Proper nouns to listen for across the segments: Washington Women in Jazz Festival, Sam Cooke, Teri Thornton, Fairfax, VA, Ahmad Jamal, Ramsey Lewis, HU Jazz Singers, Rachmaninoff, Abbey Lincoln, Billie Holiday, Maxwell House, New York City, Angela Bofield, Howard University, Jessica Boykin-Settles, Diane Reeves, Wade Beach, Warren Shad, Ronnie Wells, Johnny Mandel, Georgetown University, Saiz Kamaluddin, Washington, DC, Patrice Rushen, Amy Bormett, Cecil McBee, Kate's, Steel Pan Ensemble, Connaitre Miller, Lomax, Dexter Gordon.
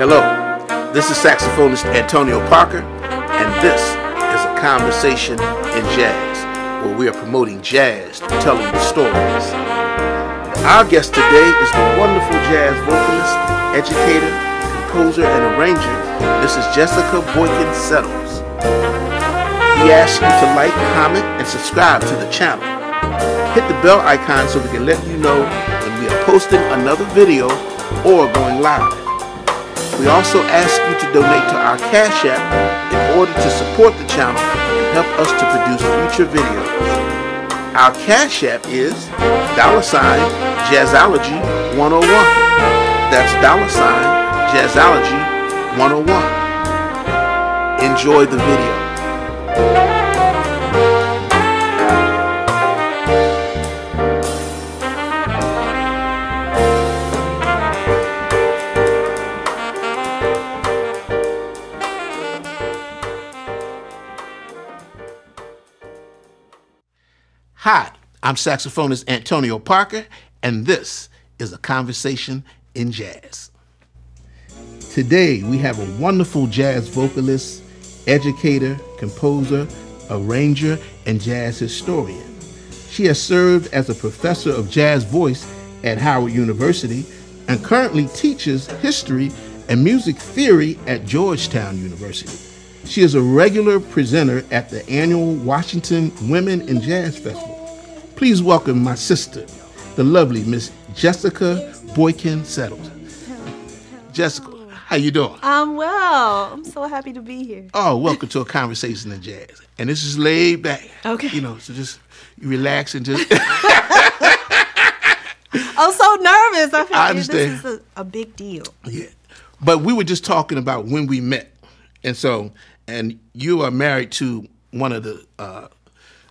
Hello, this is saxophonist Antonio Parker, and this is A Conversation in Jazz, where we are promoting jazz and telling the stories. Our guest today is the wonderful jazz vocalist, educator, composer, and arranger, Mrs. Jessica Boykin-Settles. We ask you to like, comment, and subscribe to the channel. Hit the bell icon so we can let you know when we are posting another video or going live. We also ask you to donate to our Cash App in order to support the channel and help us to produce future videos. Our Cash App is $Jazzology101. That's $Jazzology101. Enjoy the video. Hi, I'm saxophonist Antonio Parker, and this is A Conversation in Jazz. Today, we have a wonderful jazz vocalist, educator, composer, arranger, and jazz historian. She has served as a professor of jazz voice at Howard University and currently teaches history and music theory at Georgetown University. She is a regular presenter at the annual Washington Women in Jazz Festival. Please welcome my sister, the lovely Miss Jessica Boykin-Settles. Jessica, how you doing? I'm well. I'm so happy to be here. Oh, welcome to A Conversation in Jazz. And this is laid back. Okay. You know, so just relax and just... I'm so nervous. I understand. This is a big deal. Yeah. But we were just talking about when we met. And so, and you are married to one of the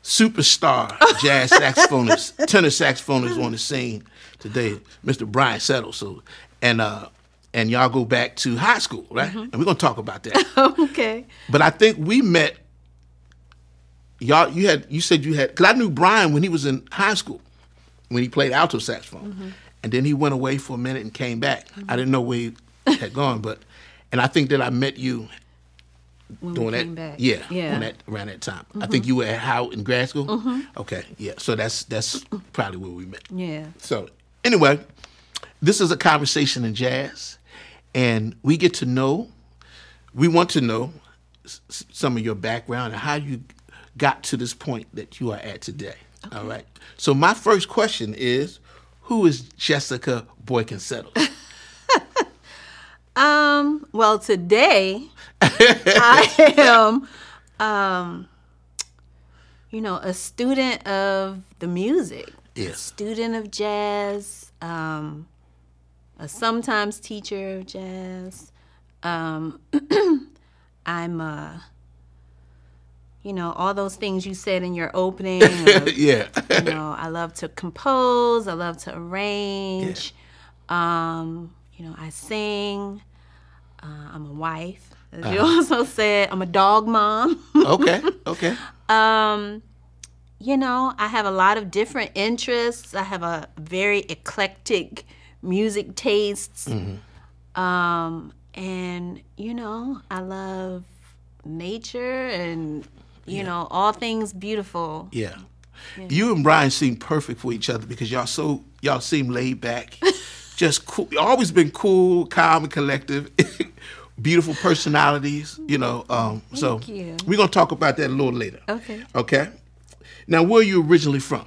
superstar jazz saxophonists, tenor saxophonists on the scene today, Mr. Brian Settles. So, and y'all go back to high school, right? Mm-hmm. And we're gonna talk about that. Okay. But I think we met. Y'all, you said you had, because I knew Brian when he was in high school, when he played alto saxophone, mm-hmm. and then he went away for a minute and came back. Mm-hmm. I didn't know where he had gone, but. And I think that I met you when during that, around that time. Mm-hmm. I think you were at Howard in grad school. Mm-hmm. Okay, yeah. So that's probably where we met. Yeah. So anyway, this is A Conversation in Jazz, and we get to know, we want to know some of your background and how you got to this point that you are at today. Okay. All right. So my first question is, who is Jessica Boykin-Settles? Well, today I am, you know, a student of the music, yeah. Student of jazz, a sometimes teacher of jazz. I'm, you know, all those things you said in your opening. Of, yeah. You know, I love to compose. I love to arrange. Yeah. You know, I sing. I'm a wife, as you also said. I'm a dog mom. Okay, okay. You know, I have a lot of different interests. I have a very eclectic music tastes. Mm-hmm. And, you know, I love nature and, you yeah. know, all things beautiful. Yeah. Yeah. You and Brian seem perfect for each other because y'all so, y'all seem laid back. Just cool, always been cool, calm, and collective. Beautiful personalities, you know. So we're gonna talk about that a little later. Okay. Okay. Now, where are you originally from?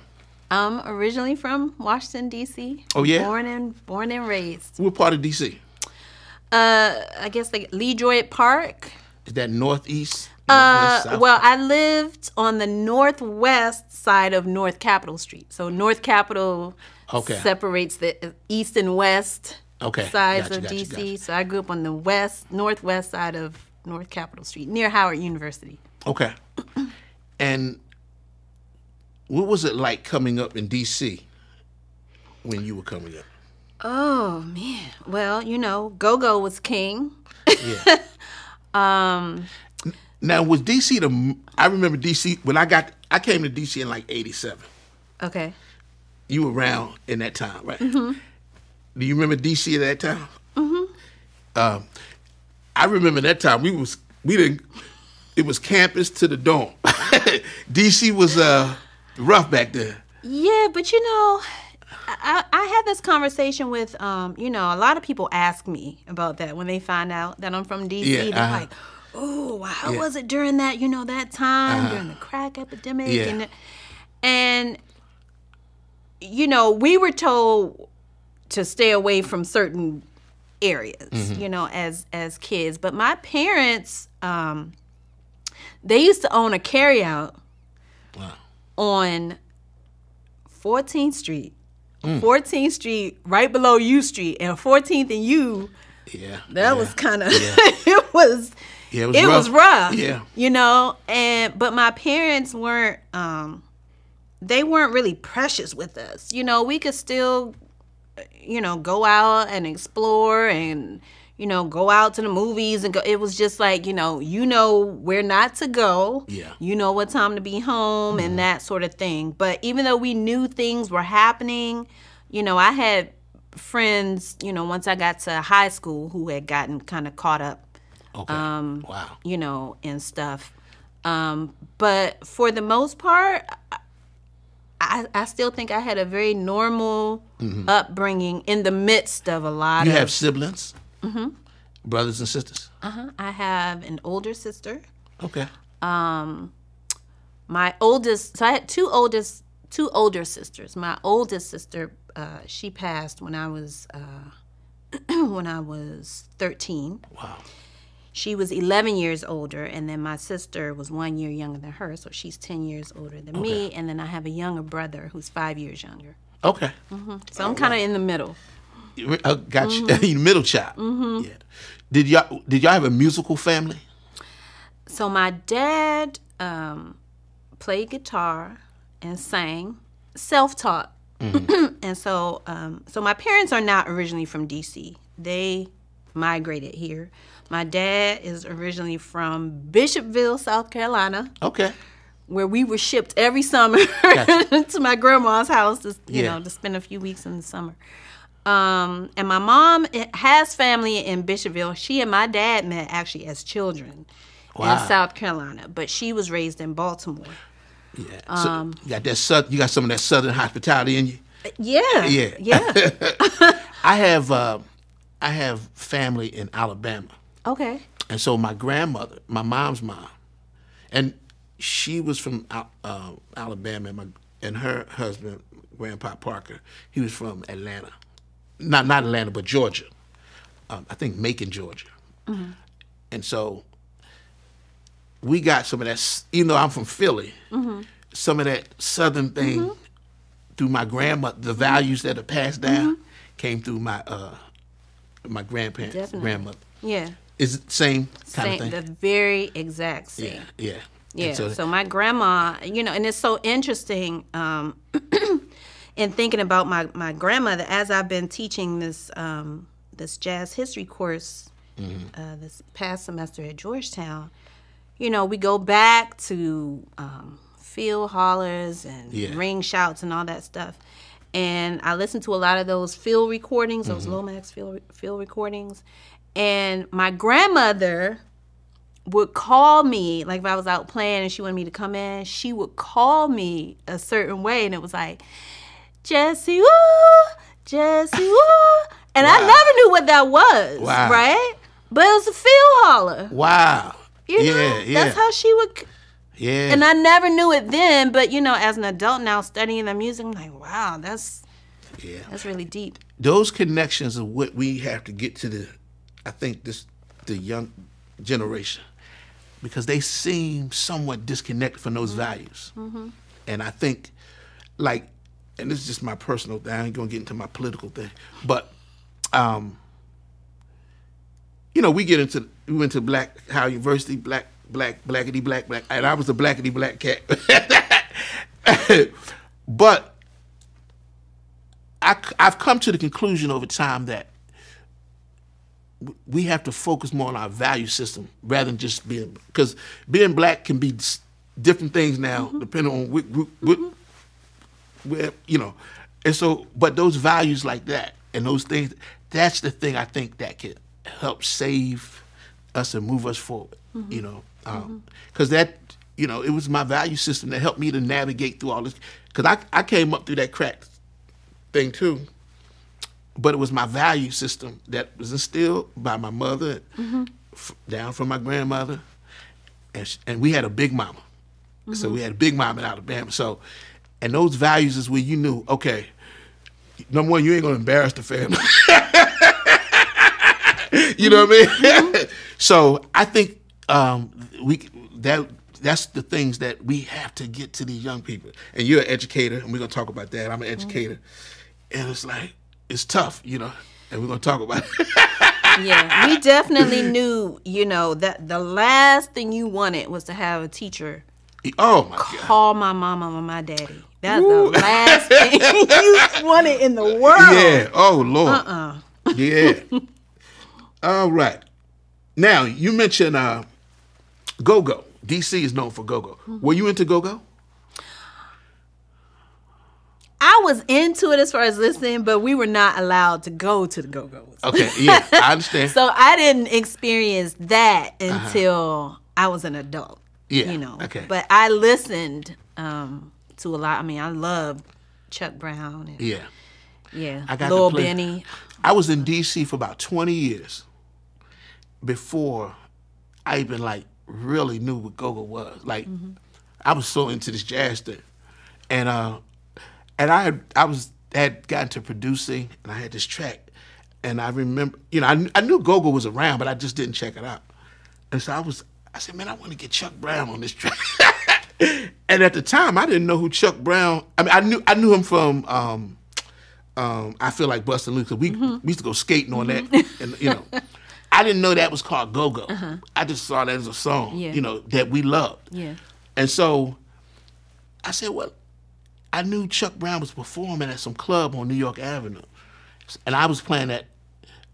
I'm originally from Washington, D.C. Oh yeah. Born and raised. What part of D.C.? I guess like Lee Droit Park. Is that northeast? Northwest, well, I lived on the northwest side of North Capitol Street. So North Capitol. Okay. Separates the east and west okay. sides gotcha, of DC. Gotcha. So I grew up on the northwest side of North Capitol Street, near Howard University. Okay. And what was it like coming up in DC when you were coming up? Oh, man. Well, you know, go-go was king. Yeah. Now, was DC the... I remember DC... When I got... I came to DC in like 87. Okay. You were around in that time, right? Mm-hmm. Do you remember D.C. at that time? Mm-hmm. I remember that time it was campus to the dome. DC was rough back then. Yeah, but you know, I had this conversation with, you know, a lot of people ask me about that when they find out that I'm from DC. Yeah, they're like, oh, how was it during that, you know, that time during the crack epidemic? Yeah. And you know, we were told to stay away from certain areas, you know, as kids. But my parents, they used to own a carryout on 14th Street. 14th Street, right below U Street, and 14th and U. Yeah. That was kind of, it was rough. Yeah. You know, and but my parents weren't they weren't really precious with us. You know, we could still, you know, go out and explore and, you know, go out to the movies and go. It was just like, you know where not to go. Yeah. You know what time to be home and that sort of thing. But even though we knew things were happening, you know, I had friends, you know, once I got to high school who had gotten kind of caught up. Okay. You know, and stuff. But for the most part, I still think I had a very normal upbringing in the midst of a lot of... You have siblings? Brothers and sisters? I have an older sister. Okay. My oldest, so I had two older sisters. My oldest sister, she passed when I was when I was 13. Wow. She was 11 years older, and then my sister was 1 year younger than her, so she's 10 years older than me. And then I have a younger brother who's 5 years younger. Okay. So I'm kind of in the middle. Gotcha. Middle child. Yeah. Did y'all have a musical family? So my dad played guitar and sang, self-taught. And so so my parents are not originally from DC. They migrated here. My dad is originally from Bishopville, South Carolina. Okay. Where we were shipped every summer to my grandma's house to, you know, to spend a few weeks in the summer. And my mom has family in Bishopville. She and my dad met actually as children in South Carolina, but she was raised in Baltimore. Yeah. So you got some of that Southern hospitality in you? Yeah. Yeah. Yeah. I have family in Alabama. Okay. And so my grandmother, my mom's mom, and she was from Alabama, and her husband, Grandpa Parker, he was from Atlanta. Not Atlanta, but Georgia. I think Macon, Georgia. And so we got some of that, even though I'm from Philly, some of that Southern thing through my grandmother, the values that are passed down came through my my grandparents, grandmother. Yeah. Is it the same kind of thing? The very exact same. Yeah. Yeah. Yeah. So my grandma, you know, and it's so interesting in thinking about my grandmother as I've been teaching this this jazz history course this past semester at Georgetown. You know, we go back to field hollers and ring shouts and all that stuff. And I listened to a lot of those field recordings, those Lomax field recordings. And my grandmother would call me, like if I was out playing and she wanted me to come in, she would call me a certain way. And it was like, Jessie, ooh, Jessie, ooh. And I never knew what that was, right? But it was a field holler. Wow. You know, that's how she would. Yeah. And I never knew it then, but, you know, as an adult now studying the music, I'm like, wow, that's really deep. Those connections are what we have to get to the... I think the young generation, because they seem somewhat disconnected from those values. And I think, like, and this is just my personal thing, I ain't gonna get into my political thing, but, you know, we went to Howard University, blackity black, and I was the blackity black cat. But I've come to the conclusion over time that we have to focus more on our value system rather than just being, because being black can be different things now, depending on where, you know. And so, but those values like that and those things, that's the thing I think that can help save us and move us forward, mm-hmm. you know, because that, you know, it was my value system that helped me to navigate through all this, because I came up through that crack thing too, but it was my value system that was instilled by my mother, mm-hmm. down from my grandmother, and we had a big mama, mm-hmm. so we had a big mama in Alabama, so, and those values is where you knew, okay, number one, you ain't gonna embarrass the family. You know what I mean? So I think that's the things that we have to get to these young people. And you're an educator, and we're gonna talk about that. I'm an educator, and it's like it's tough, you know. And we're gonna talk about it. Yeah, we definitely knew, you know, that the last thing you wanted was to have a teacher. Oh my God! Call my mama or my daddy. That's Ooh. The last thing you wanted in the world. Yeah. Oh Lord. Yeah. All right. Now, you mentioned go-go. D.C. is known for go-go. Mm-hmm. Were you into go-go? I was into it as far as listening, but we were not allowed to go to the go-go's. Okay, yeah, I understand. So I didn't experience that until I was an adult. Yeah, you know. Okay. But I listened to a lot. I mean, I loved Chuck Brown. And, yeah. Yeah, Lil Benny. I was in D.C. for about 20 years. Before I even like really knew what go-go was, like I was so into this jazz thing, and I had gotten to producing, and I had this track, and I remember, you know, I knew go-go was around, but I just didn't check it out, and so I said, man, I want to get Chuck Brown on this track, and at the time I didn't know who Chuck Brown. I mean, I knew him from I Feel Like Bustin' Loose, 'cause we used to go skating on that, and you know. I didn't know that was called go-go. I just saw that as a song, you know, that we loved. Yeah. And so I said, well, I knew Chuck Brown was performing at some club on New York Avenue. And I was playing at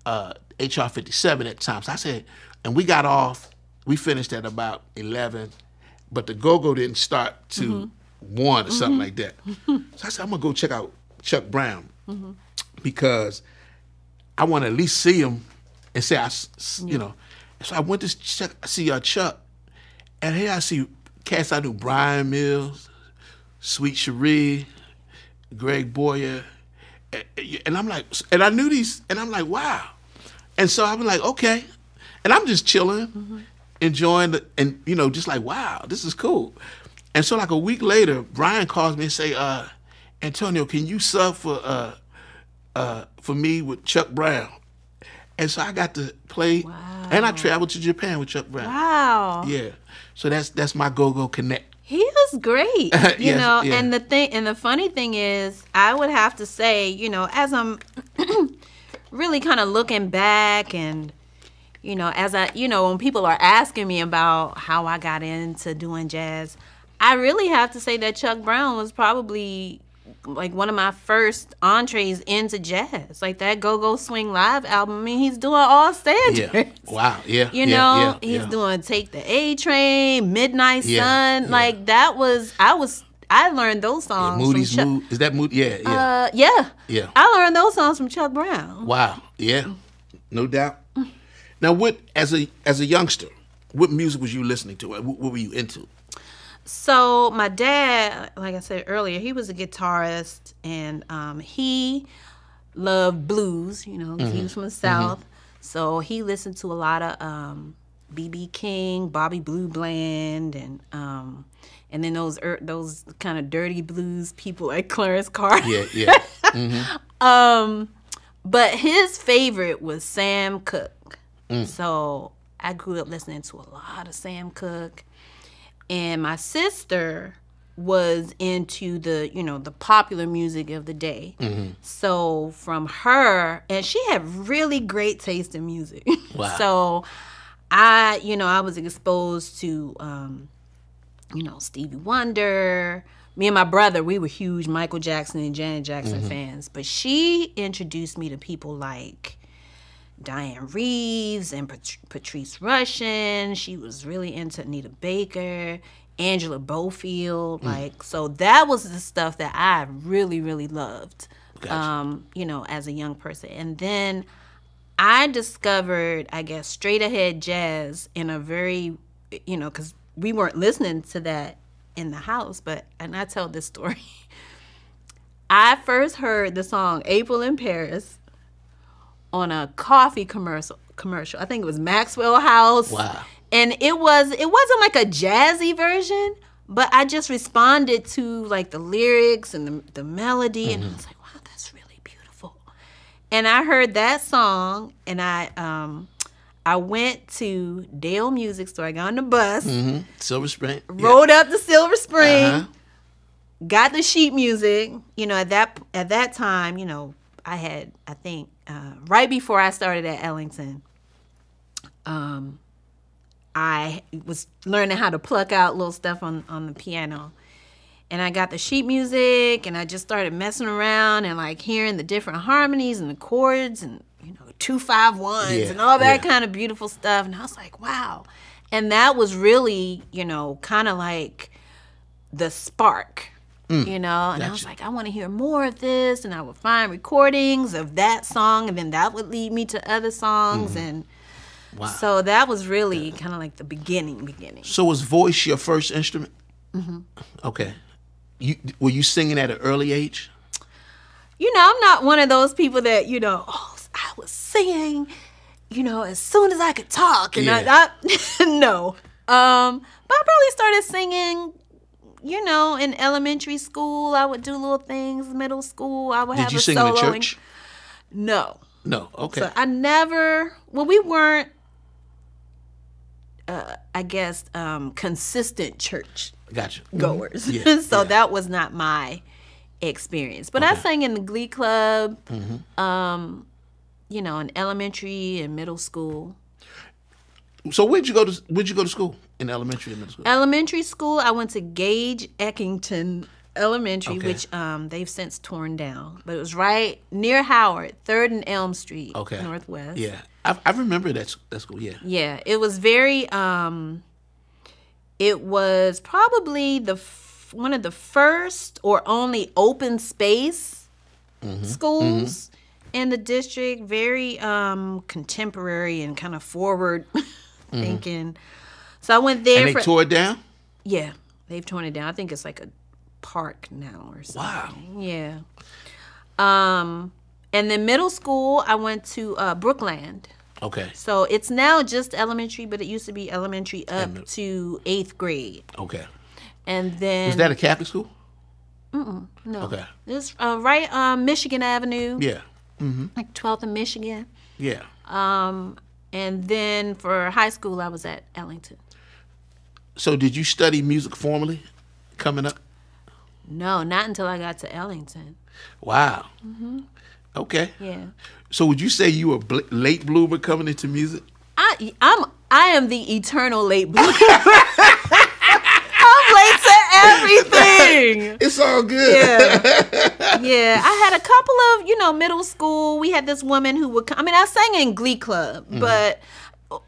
HR 57 at times. So I said, and we got off, we finished at about 11, but the go-go didn't start to 1 or something like that. So I said, I'm going to go check out Chuck Brown because I want to at least see him and say, you know, so I went to check, see Chuck, and here I see cats I knew, Brian Mills, Sweet Cherie, Greg Boyer, and I'm like, and I knew these, and I'm like, wow. And so I'm like, okay. And I'm just chilling, enjoying, and, you know, just like, wow, this is cool. And so like a week later, Brian calls me and say, Antonio, can you sub for me with Chuck Brown? And so I got to play, and I traveled to Japan with Chuck Brown. Wow. Yeah. So that's my go-go connect. He was great, you know. Yeah. And the funny thing is, I would have to say, you know, as I'm really kind of looking back, and you know, as I, you know, when people are asking me about how I got into doing jazz, I really have to say that Chuck Brown was probably like one of my first entrees into jazz, like that Go-Go Swing Live album. I mean, he's doing all standards. Yeah. Wow. Yeah. You know, he's doing Take the A Train, Midnight Sun. Like that was, I learned those songs. Yeah, Moody's Mood. Is that Mood? Yeah. Yeah. Yeah. I learned those songs from Chuck Brown. Wow. Yeah. No doubt. Now, what as a youngster, what music was you listening to? What were you into? So my dad, like I said earlier, he was a guitarist, and he loved blues, you know, he was from the South. So he listened to a lot of B.B. King, Bobby Blue Bland, and then those kind of dirty blues people like Clarence Carter. Yeah, yeah. But his favorite was Sam Cooke. So I grew up listening to a lot of Sam Cooke. And my sister was into the, you know, the popular music of the day. So from her, and she had really great taste in music. Wow. So I, you know, I was exposed to, you know, Stevie Wonder. Me and my brother, we were huge Michael Jackson and Janet Jackson fans. But she introduced me to people like Diane Reeves and Patrice Rushen. She was really into Anita Baker, Angela Bofield. Like, so that was the stuff that I really, really loved, you know, as a young person. And then I discovered, I guess, straight ahead jazz in a very, you know, because we weren't listening to that in the house, but, and I tell this story. I first heard the song April in Paris on a coffee commercial. I think it was Maxwell House. Wow. And it wasn't like a jazzy version, but I just responded to like the lyrics and the melody, mm-hmm. and I was like, wow, that's really beautiful. And I heard that song, and I went to Dale Music Store. I got on the bus. Mm-hmm. Silver Spring. Rode up to Silver Spring. Uh-huh. Got the sheet music. You know, at that time, you know, I had, I think, right before I started at Ellington, I was learning how to pluck out little stuff on the piano. And I got the sheet music, and I just started messing around and, like, hearing the different harmonies and the chords and, you know, 2-5-1s and all that kind of beautiful stuff. And I was like, wow. And that was really, you know, kind of like the spark, you know. And I was like, I want to hear more of this. And I would find recordings of that song, and then that would lead me to other songs. And so that was really kind of like the beginning. So was voice your first instrument? Mm-hmm. Okay. Were you singing at an early age? You know, I'm not one of those people that, you know, oh, I was singing, you know, as soon as I could talk. And I no. But I probably started singing, you know, in elementary school. I would do little things. Middle school, I would have a solo. Did you sing in church? No. No, okay. So I never, well, we weren't, I guess, consistent church goers. Yeah, so that was not my experience. But I sang in the glee club, you know, in elementary and middle school. So where'd you go to school in elementary and middle school? Elementary school, I went to Gage Eckington Elementary, which they've since torn down, but it was right near Howard, 3rd and Elm Street, Northwest. Yeah, I remember that school. Yeah, yeah, it was very. It was probably one of the first or only open space schools in the district. Very contemporary and kind of forward thinking. So I went there. And they tore it down. Yeah, they've torn it down. I think it's like a park now or something. Wow. Yeah. And then middle school, I went to Brookland. Okay. So it's now just elementary, but it used to be elementary up to 8th grade. Okay. And then... Was that a Catholic school? No. Okay. It's right on Michigan Avenue. Yeah. Like 12th and Michigan. Yeah. And then for high school, I was at Ellington. So did you study music formally coming up? No, not until I got to Ellington. Wow. Okay. Yeah. So would you say you were a late bloomer coming into music? I am the eternal late bloomer. I'm late to everything. It's all good. Yeah. Yeah. I had a couple of, you know, middle school. We had this woman who would come. I mean, I sang in glee club, but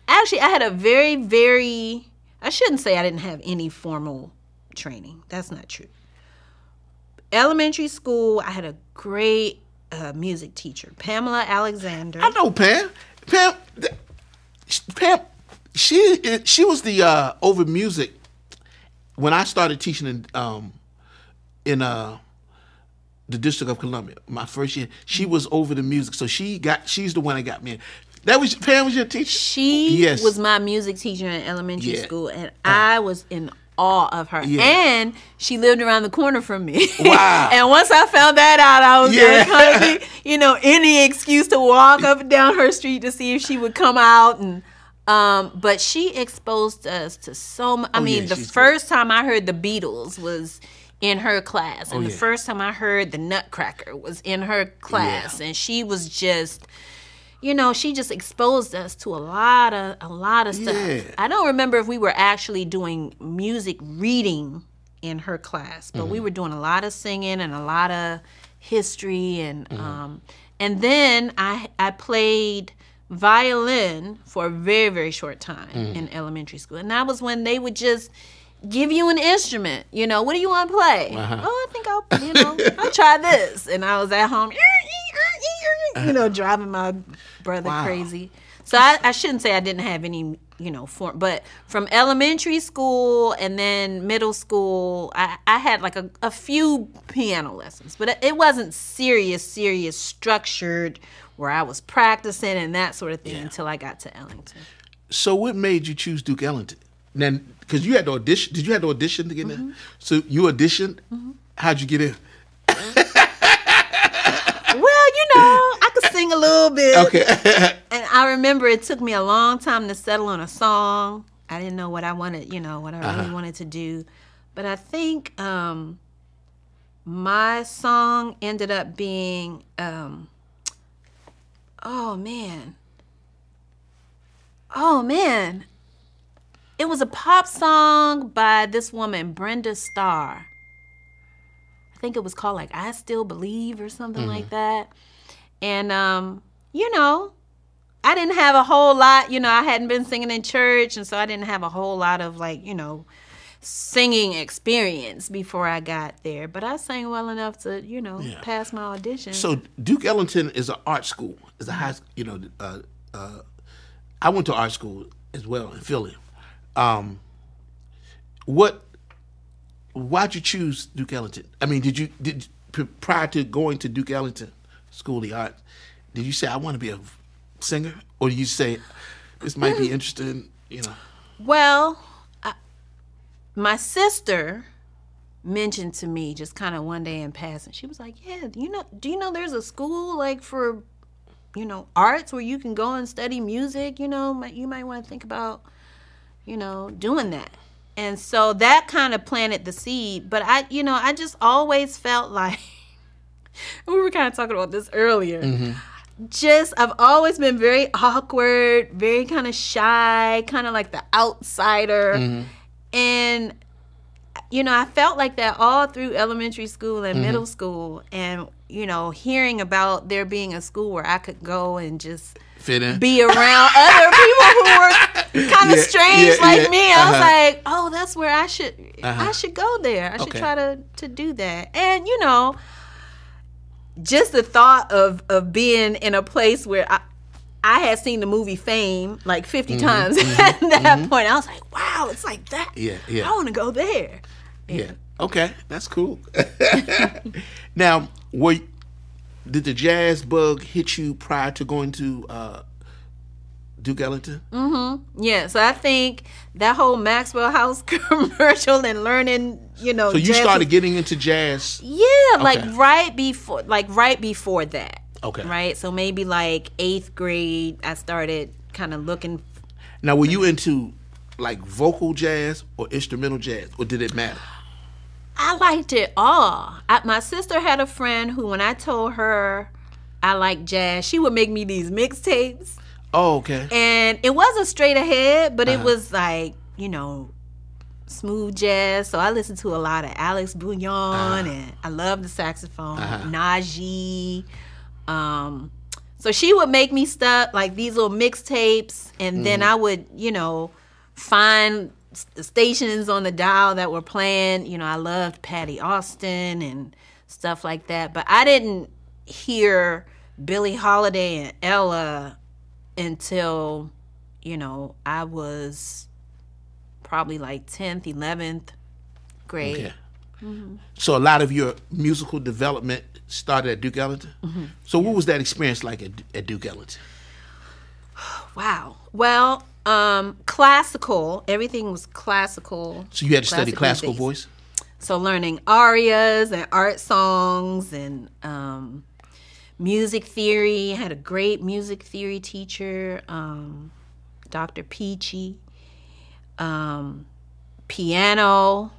actually I had a very, very, I shouldn't say I didn't have any formal training. That's not true. Elementary school, I had a great music teacher, Pamela Alexander. I know Pam. Pam, she was the over music when I started teaching in the District of Columbia. My first year, she was over the music, so she's the one that got me in. That was Pam was your teacher. She was my music teacher in elementary school, and I was in awe of her, and she lived around the corner from me. Wow. And once I found that out, I was like, you know, any excuse to walk up and down her street to see if she would come out. And but she exposed us to so much. I mean, the first time I heard the Beatles was in her class, and the first time I heard the Nutcracker was in her class, and she was just, you know, she just exposed us to a lot of stuff. I don't remember if we were actually doing music reading in her class, but we were doing a lot of singing and a lot of history. And and then I played violin for a very, very short time in elementary school. And that was when they would just give you an instrument. You know, what do you want to play? Oh, I think I'll try this. And I was at home. you know, driving my brother crazy. So I shouldn't say I didn't have any, you know, form, but from elementary school and then middle school, I had like a few piano lessons, but it wasn't serious, structured where I was practicing and that sort of thing until I got to Ellington. So what made you choose Duke Ellington? Then, because you had to audition. Did you have to audition to get in? So you auditioned. How'd you get in? Well, you know, I could sing a little bit. Okay. And I remember it took me a long time to settle on a song. I didn't know what I wanted, you know, what I really wanted to do. But I think my song ended up being, oh man. It was a pop song by this woman, Brenda Starr. I think it was called like I Still Believe or something like that. And, you know, I didn't have a whole lot, you know, I hadn't been singing in church. And so I didn't have a whole lot of like, you know, singing experience before I got there. But I sang well enough to, you know, pass my audition. So Duke Ellington is an art school. It's a high, you know, I went to art school as well in Philly. Why'd you choose Duke Ellington? I mean, did prior to going to Duke Ellington School of the Arts, did you say I want to be a singer, or did you say this might be interesting? You know. Well, my sister mentioned to me just kind of one day in passing. She was like, "Yeah, do you know there's a school like for, you know, arts where you can go and study music. You know, you might want to think about." You know, doing that. And so that kind of planted the seed. But I, you know, I just always felt like, we were kind of talking about this earlier. Just, I've always been very awkward, very kind of shy, kind of like the outsider. And, you know, I felt like that all through elementary school and middle school. And, you know, hearing about there being a school where I could go and just fit in, be around other people who were kind of strange like me. I was like, oh, that's where I should go there. I should try to do that. And, you know, just the thought of being in a place where I had seen the movie Fame like 50 times at that point. I was like, wow, it's like that. I want to go there. Okay, that's cool. Now, did the jazz bug hit you prior to going to Duke Ellington? Yeah, so I think that whole Maxwell House commercial and learning, you know. So you started getting into jazz? Yeah, like right before that. Okay. Right? So maybe like 8th grade, I started kind of looking. Now, were you into like vocal jazz or instrumental jazz, or did it matter? I liked it all. My sister had a friend who, when I told her I liked jazz, she would make me these mixtapes. Oh, okay. And it wasn't straight ahead, but it was like, you know, smooth jazz. So I listened to a lot of Alex Bouillon, and I love the saxophone, Najee. So she would make me stuff, like these little mixtapes, and then I would, you know, find the stations on the dial that were playing. You know, I loved Patty Austin and stuff like that. But I didn't hear Billie Holiday and Ella until, you know, I was probably like 10th, 11th grade. Okay. So a lot of your musical development started at Duke Ellington? So what was that experience like at Duke Ellington? Wow. Well, classical. Everything was classical. So you had to study classical voice? So learning arias and art songs and music theory. I had a great music theory teacher, Dr. Peachy. Piano,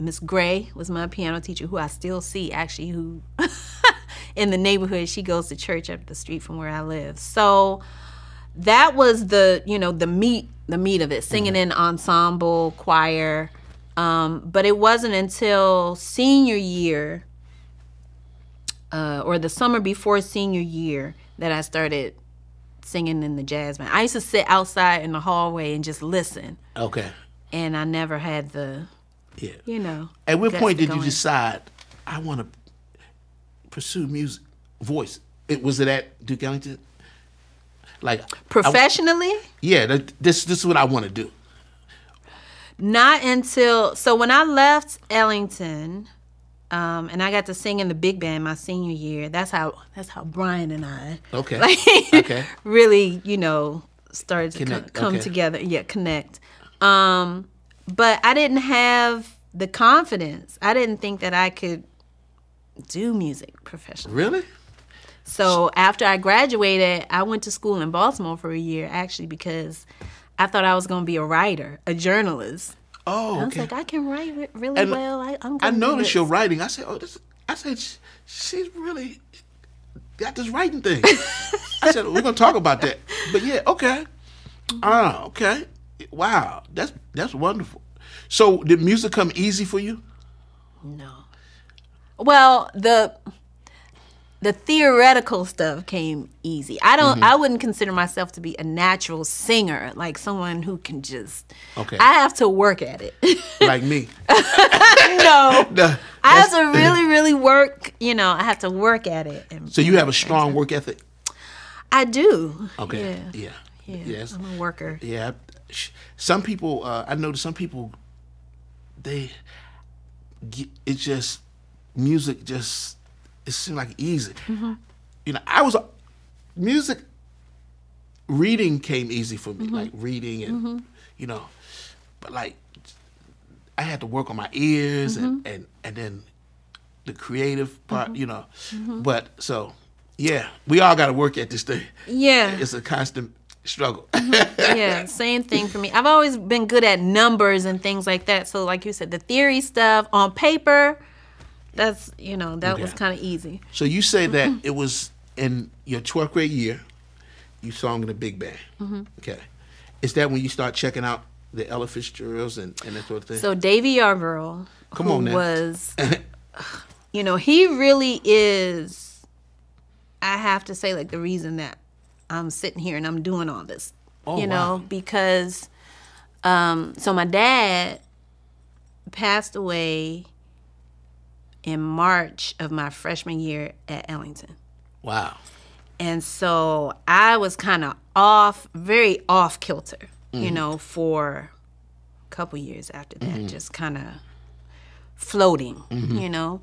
Miss Gray was my piano teacher, who I still see, actually, who in the neighborhood, she goes to church up the street from where I live. So that was the, you know, the meat of it, singing in ensemble, choir. But it wasn't until senior year, or the summer before senior year, that I started singing in the jazz band. I used to sit outside in the hallway and just listen. Okay. And I never had the, you know. At what point did you decide, I want to pursue music, voice. It was it at Duke Ellington? Like professionally? Yeah, this is what I want to do. Not until, so when I left Ellington, and I got to sing in the big band my senior year. That's how Brian and I really, you know, started to come together. Yeah, connect. But I didn't have the confidence. I didn't think that I could do music professionally. Really? So after I graduated, I went to school in Baltimore for a year, actually, because I thought I was going to be a writer, a journalist. Oh, okay. I was like, I can write really well. I noticed your writing. I said, oh, this. I said, she's really got this writing thing. I said, we're gonna talk about that. But yeah, okay. Mm-hmm. Ah, okay. Wow, that's wonderful. So, did music come easy for you? No. Well, the theoretical stuff came easy. I wouldn't consider myself to be a natural singer, like someone who can just. Okay. I have to work at it. Like me. No, I have to really work. You know, I have to work at it. And, so you have a strong work ethic. I do. Okay. Yeah. Yes. I'm a worker. Yeah. Some people, I noticed some people, music just. It seemed like easy. Mm-hmm. You know, music reading came easy for me, mm-hmm. like reading and, mm-hmm. you know, but like I had to work on my ears mm-hmm. and then the creative part, mm-hmm. you know, mm-hmm. but so, yeah, we all got to work at this thing. Yeah. It's a constant struggle. Mm-hmm. Yeah, same thing for me. I've always been good at numbers and things like that. So like you said, the theory stuff on paper, that's, you know, that was kind of easy. So you say that it was in your 12th grade year, you sung in a big band. Mm-hmm. Okay. Is that when you start checking out the Ella Fitzgeralds and that sort of thing? So Davy Yarbrough, was, you know, he really is, I have to say, like the reason that I'm sitting here and I'm doing all this, you know, because, so my dad passed away in March of my freshman year at Ellington. Wow. And so I was kind of very off kilter, mm-hmm. you know, for a couple years after that, mm-hmm. just kind of floating, mm-hmm. you know.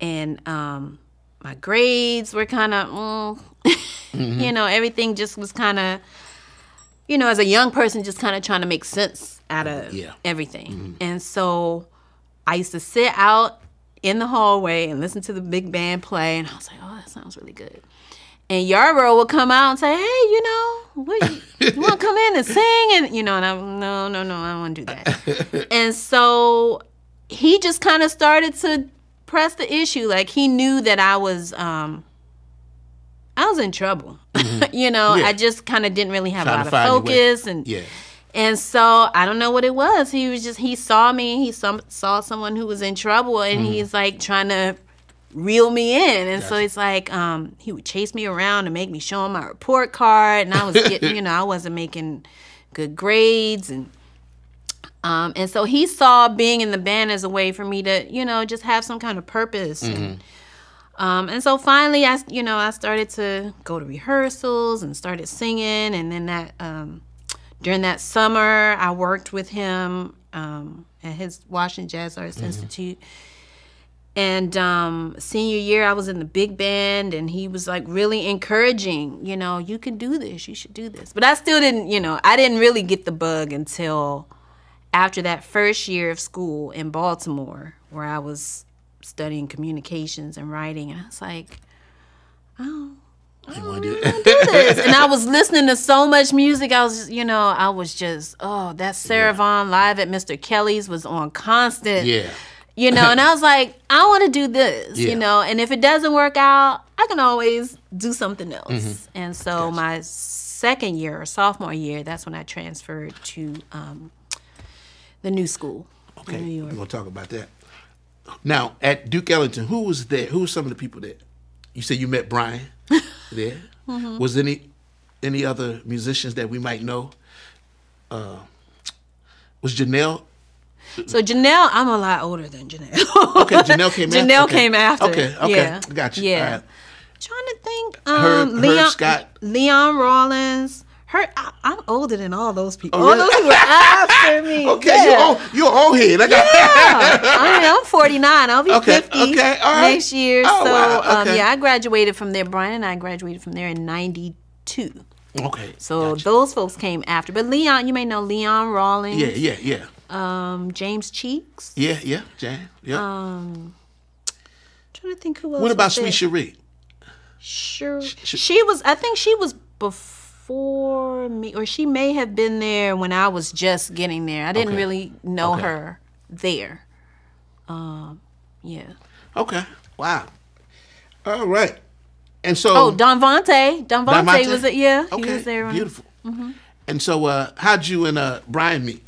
And my grades were kind of, mm-hmm. you know, everything just was kind of, you know, as a young person, just kind of trying to make sense out of everything. Mm-hmm. And so I used to sit out in the hallway and listen to the big band play, and I was like, "Oh, that sounds really good." And Yarbrough would come out and say, "Hey, you know, you want to come in and sing?" And you know, and I'm, no, I don't want to do that. And so he just kind of started to press the issue, like he knew that I was in trouble. Mm-hmm. You know, I just kind of didn't really have a lot of focus, and And so I don't know what it was. He was just, he saw me. He saw someone who was in trouble, and he's like trying to reel me in. And so it's like he would chase me around and make me show him my report card, and I was getting, you know, I wasn't making good grades, and so he saw being in the band as a way for me to, you know, just have some kind of purpose. Mm-hmm. And so finally, I started to go to rehearsals and started singing, and then that. During that summer, I worked with him at his Washington Jazz Arts Institute. And senior year, I was in the big band, and he was like really encouraging, you know, you can do this, you should do this. But I still didn't, you know, I didn't really get the bug until after that first year of school in Baltimore, where I was studying communications and writing. And I was like, oh. I don't really want to do this. And I was listening to so much music. I was, you know, I was just, oh, that Sarah Vaughan Live at Mr. Kelly's was on constant. Yeah. You know, and I was like, I want to do this, you know. And if it doesn't work out, I can always do something else. Mm-hmm. And so my second year or sophomore year, that's when I transferred to the New School in New York. We're going to talk about that. Now, at Duke Ellington, who was there? Who were some of the people there? You said you met Brian there. Mm-hmm. Was any other musicians that we might know? Was Janelle So Janelle, I'm a lot older than Janelle. Okay, Janelle came after. Janelle came after. Okay, okay, yeah. Gotcha. Yeah. All right. Trying to think. Leon Rollins. I'm older than all those people. Oh, all really? Those people were after me. Okay, yeah. you're old head. I got I mean, I'm 49. I'll be 50 next year. Oh, so wow. Yeah, I graduated from there. Brian and I graduated from there in '92. Okay. So those folks came after. But Leon, you may know Leon Rollins. Yeah, yeah, yeah. James Cheeks. Yeah, yeah, James. Yeah. Trying to think who else. What about Sweet Cherie? Sure. She was. I think she was before me, or she may have been there when I was just getting there. I didn't really know her there. Yeah. Okay. Wow. All right. And so. Oh, Don Vontae. Don Vontae was it? Yeah. Okay. He was there. Beautiful. Mm-hmm. And so, how'd you and Brian meet?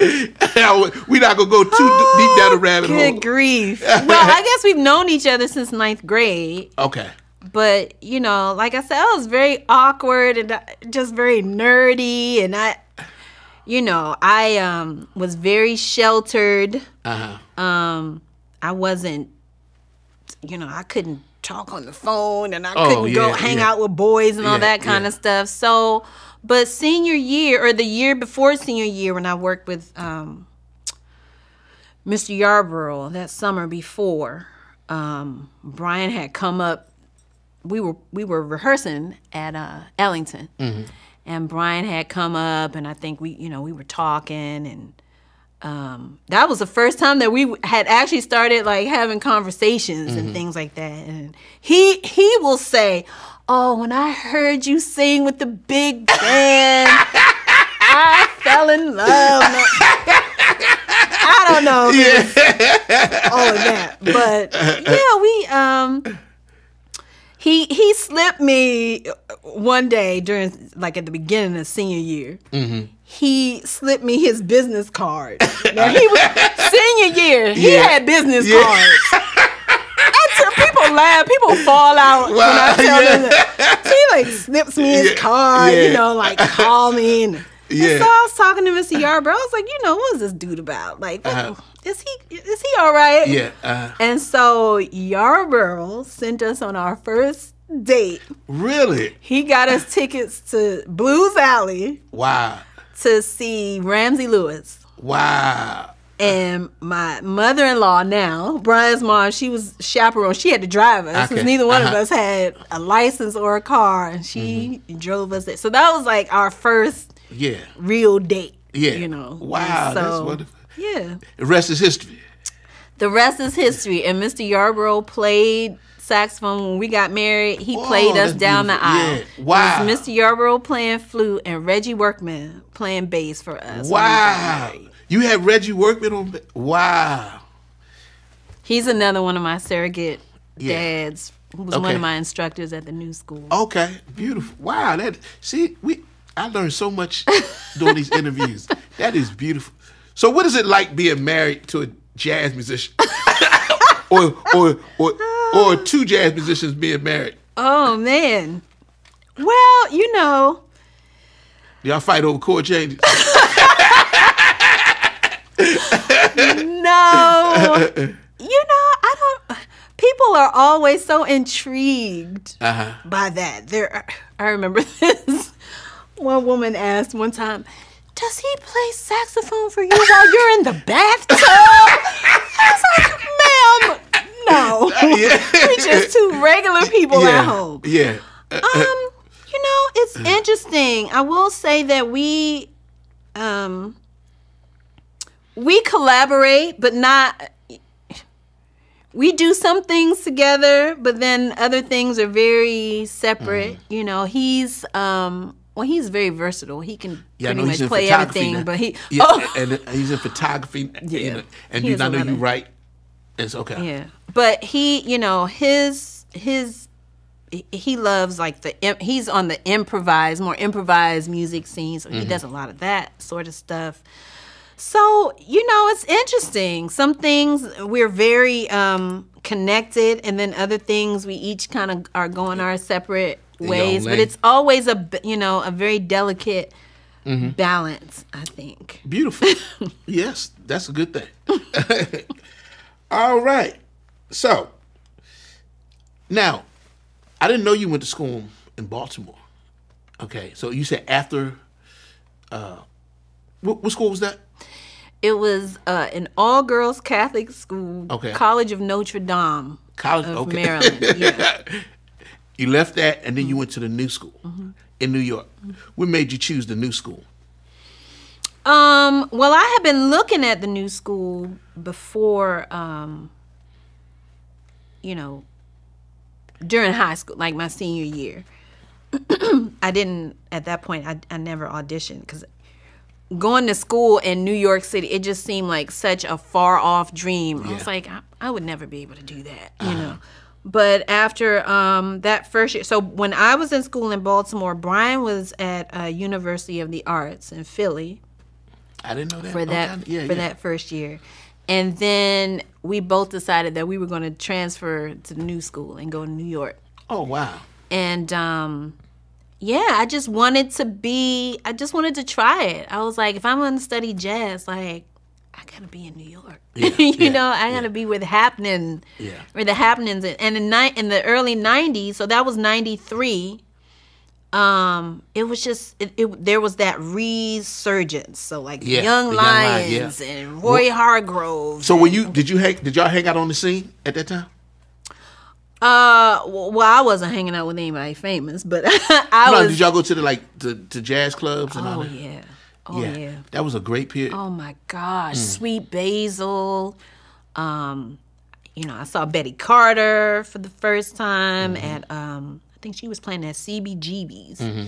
We're not gonna go too deep down the rabbit hole. Good grief. Well, I guess we've known each other since 9th grade. Okay. But you know, like I said, I was very awkward and just very nerdy, and I was very sheltered. I wasn't, I couldn't talk on the phone, and I couldn't go hang out with boys and all that kind of stuff. So. But senior year, or the year before senior year, when I worked with Mr. Yarbrough that summer before, Brian had come up. We were rehearsing at Ellington, and Brian had come up, and I think we were talking, and that was the first time that we had actually started like having conversations and things like that. And he will say, "Oh, when I heard you sing with the big band, I fell in love." I don't know if it was all of that, but yeah, he slipped me one day during, like, at the beginning of senior year. He slipped me his business card. Now, he was senior year. He had business cards. People laugh. People fall out when I tell them that. She like snips me his card, like, call me. And, and so I was talking to Mr. Yarbrough. I was like, what is this dude about? Like, is he all right? Yeah. And so Yarbrough sent us on our first date. Really? He got us tickets to Blues Alley. Wow. To see Ramsey Lewis. Wow. And my mother-in-law now, Brian's mom, she was chaperone. She had to drive us because neither one of us had a license or a car, and she drove us there. So that was like our first real date. Yeah, Wow, so, that's wonderful. Yeah, the rest is history. The rest is history. And Mr. Yarbrough played saxophone when we got married. He played us down beautiful. The aisle. Yeah. Wow. It was Mr. Yarbrough playing flute and Reggie Workman playing bass for us. Wow. You had Reggie Workman on. Wow. He's another one of my surrogate dads, who was one of my instructors at the New School. Okay, beautiful. Wow, that I learned so much doing these interviews. That is beautiful. So, what is it like being married to a jazz musician, or two jazz musicians being married? Oh man. Well, y'all fight over chord changes. No, I don't. People are always so intrigued by that. I remember this. One woman asked one time, "Does he play saxophone for you while you're in the bathtub?" I was like, "Ma'am, no. We're just two regular people at home." Yeah. It's interesting. I will say that we collaborate, but not, we do some things together, but then other things are very separate. He's, well, he's very versatile. He can pretty much play everything, but he, and he's in photography, and I know you write. It's Yeah. But he, he loves, like, he's on the more improvised music scene. So he does a lot of that sort of stuff. So, it's interesting. Some things we're very connected, and then other things we each kind of are going our separate ways. But it's always a very delicate mm-hmm. balance, I think. Beautiful. Yes, that's a good thing. All right. So, now, I didn't know you went to school in Baltimore. Okay, so you said after, what school was that? It was an all-girls Catholic school, okay. College of Notre Dame of okay. Maryland. Yeah. You left that, and then you went to the New School in New York. What made you choose the New School? Well, I had been looking at the New School before, you know, during high school, like my senior year. I didn't, at that point, I never auditioned because going to school in New York City, it just seemed like such a far-off dream. Yeah. I was like, I would never be able to do that, you know. But after that first year, so when I was in school in Baltimore, Brian was at University of the Arts in Philly. I didn't know that. For that, okay. That first year. And then we both decided that we were going to transfer to the New School and go to New York. Oh, wow. And yeah, I just wanted to try it. I was like, if I'm going to study jazz, like, I got to be in New York. Yeah, you know, I got to be with happening. Yeah. Or the happenings. And in the early 90s, so that was 93, it was just, there was that resurgence. So like Young Lions and Roy Hargrove. So did y'all hang out on the scene at that time? Well, I wasn't hanging out with anybody famous, but I was. Did y'all go to the to jazz clubs and all that? Yeah. Oh yeah. Yeah. That was a great period. Oh my gosh, Sweet Basil. You know, I saw Betty Carter for the first time at I think she was playing at CBGB's.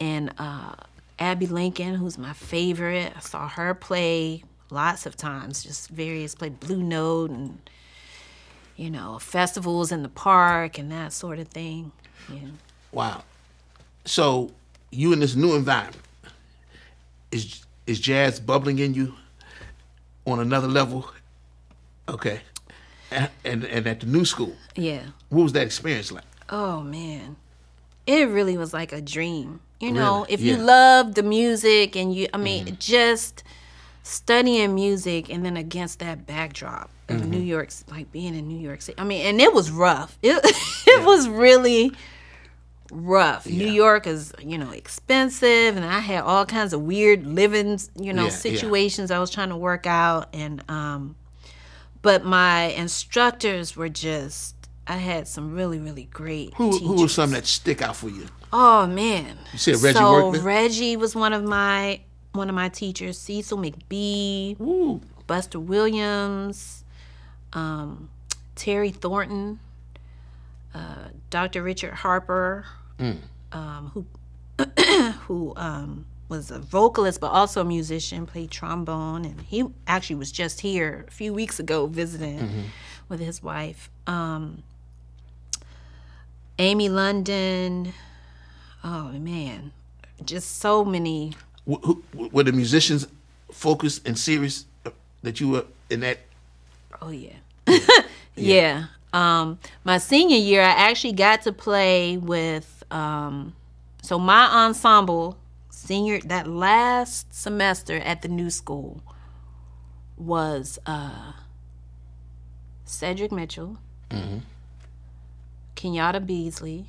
And Abbey Lincoln, who's my favorite. I saw her play lots of times, just various played Blue Note and you know, festivals in the park and that sort of thing. Yeah. Wow. So you in this new environment, is jazz bubbling in you on another level? Okay. And at the New School. Yeah. What was that experience like? Oh, man. It really was like a dream. You know, really? If you love the music and you, I mean, just studying music and then against that backdrop. Of New York, like being in New York City. I mean, and it was rough. It was really rough. Yeah. New York is, you know, expensive, and I had all kinds of weird living, you know, situations I was trying to work out. And but my instructors were just. I had some really, really great. Who were some that stick out for you? Oh man! You said Reggie Workman? So Reggie was one of my teachers. Cecil McBee, Buster Williams. Terry Thornton, Dr. Richard Harper, who was a vocalist but also a musician, played trombone, and he actually was just here a few weeks ago visiting with his wife. Amy London, oh man, just so many. Were the musicians focused and serious that you were in that? Oh yeah. Yeah. My senior year, I actually got to play with, so my ensemble senior, that last semester at the New School was Cedric Mitchell, Kenyatta Beasley,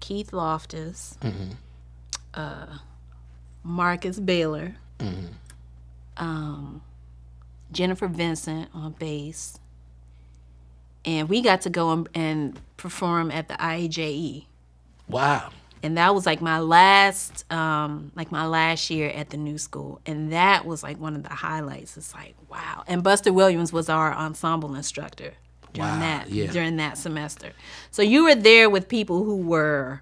Keith Loftus, Marcus Baylor, Jennifer Vincent on bass. And we got to go and perform at the IAJE. Wow. And that was like my last year at the New School. And that was like one of the highlights. It's like, wow. And Buster Williams was our ensemble instructor during during that semester. So you were there with people who were,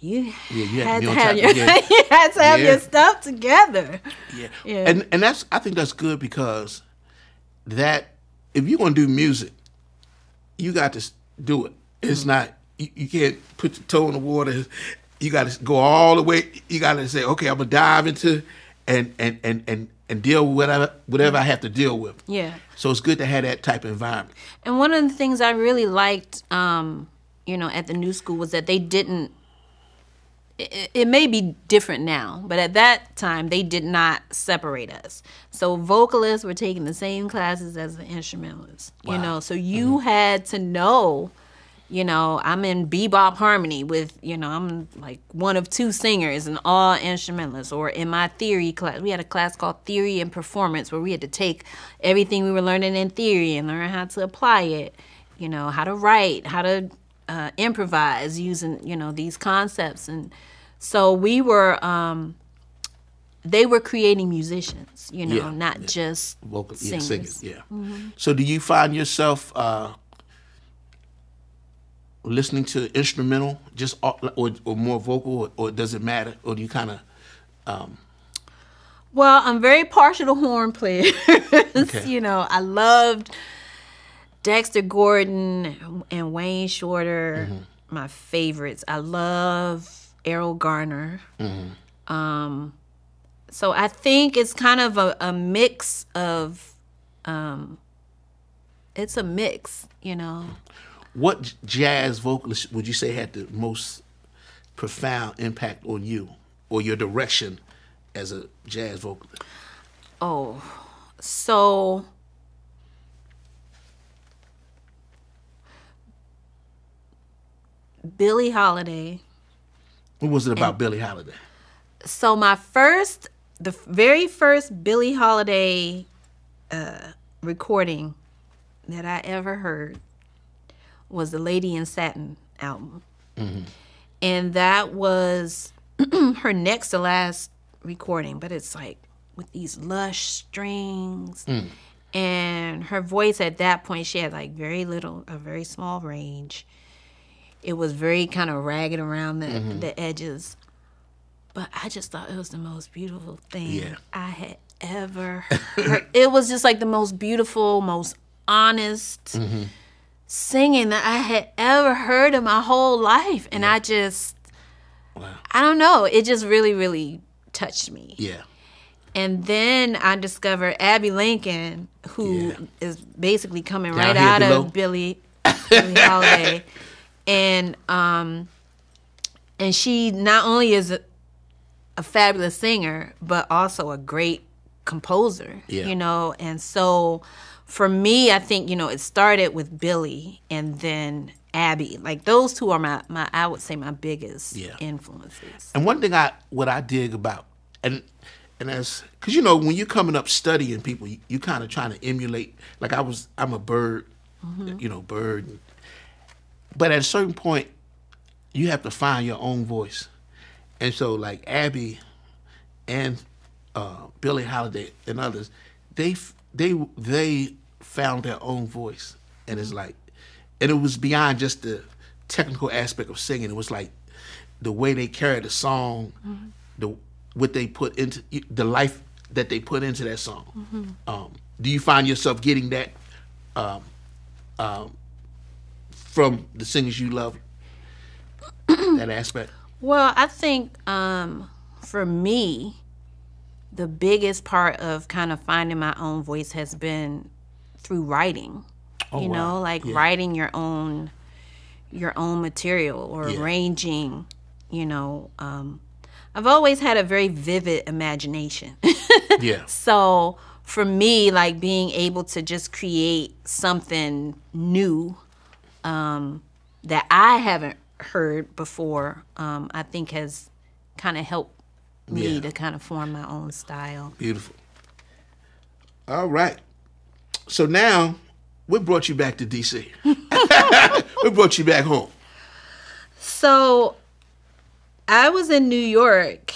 you had to have your stuff together. Yeah. And that's, I think that's good because that, if you're going to do music, you got to do it. It's not, you can't put your toe in the water. You got to go all the way. You got to say, okay, I'm going to dive into and deal with whatever I have to deal with. Yeah. So it's good to have that type of environment. And one of the things I really liked, you know, at the New School was that they didn't it may be different now, but at that time they did not separate us. So vocalists were taking the same classes as the instrumentalists, wow. you know, so you mm-hmm. had to know, you know, I'm in bebop harmony with, you know, I'm like one of two singers and all instrumentalists. Or in my theory class, we had a class called Theory and Performance where we had to take everything we were learning in theory and learn how to apply it, you know, how to write, how to improvise using, you know, these concepts. And so we were, they were creating musicians, you know, yeah, not yeah. just vocal singers. Yeah, singers, yeah. Mm-hmm. So do you find yourself listening to instrumental just or more vocal, or does it matter, or do you kind of Well, I'm very partial to horn players. Okay. You know, I loved Dexter Gordon and Wayne Shorter, mm-hmm. my favorites. I love Errol Garner. Mm-hmm. So I think it's kind of a mix of, it's a mix, you know. What jazz vocalist would you say had the most profound impact on you or your direction as a jazz vocalist? Oh, so... Billie Holiday. What was it about Billie Holiday? So my first, the very first Billie Holiday recording that I ever heard was the Lady in Satin album. Mm-hmm. And that was her next to last recording, but it's like with these lush strings. Mm. And her voice at that point, she had like a very small range. It was very kind of ragged around the, mm-hmm. the edges. But I just thought it was the most beautiful thing yeah. I had ever heard. It was just like the most beautiful, most honest mm-hmm. singing that I had ever heard in my whole life. And yeah. I just, wow. I don't know. It just really, really touched me. Yeah. And then I discovered Abbey Lincoln, who yeah. is basically coming down right out below. Of Billie Holiday. And she not only is a fabulous singer, but also a great composer, yeah. you know. And so for me, I think, you know, it started with Billie and then Abbey. Like those two are my I would say my biggest yeah. influences. And one thing what I dig about, and that's, because, you know, when you're coming up studying people, you kind of trying to emulate, like I'm a bird, mm-hmm. you know, bird. But at a certain point, you have to find your own voice. And so like Abbey and Billie Holiday and others, they found their own voice. And it's like, and it was beyond just the technical aspect of singing. It was like the way they carried the song, mm-hmm. what they put into, the life that they put into that song. Mm-hmm. Do you find yourself getting that from the singers you love, that aspect? Well, I think for me, the biggest part of kind of finding my own voice has been through writing. Oh, you wow. know, like yeah. writing your own material or yeah. arranging, you know. I've always had a very vivid imagination. yeah. So for me, like being able to just create something new that I haven't heard before, I think has kind of helped me yeah. to kind of form my own style. Beautiful. All right. So now, what brought you back to D.C.? What brought you back home? So I was in New York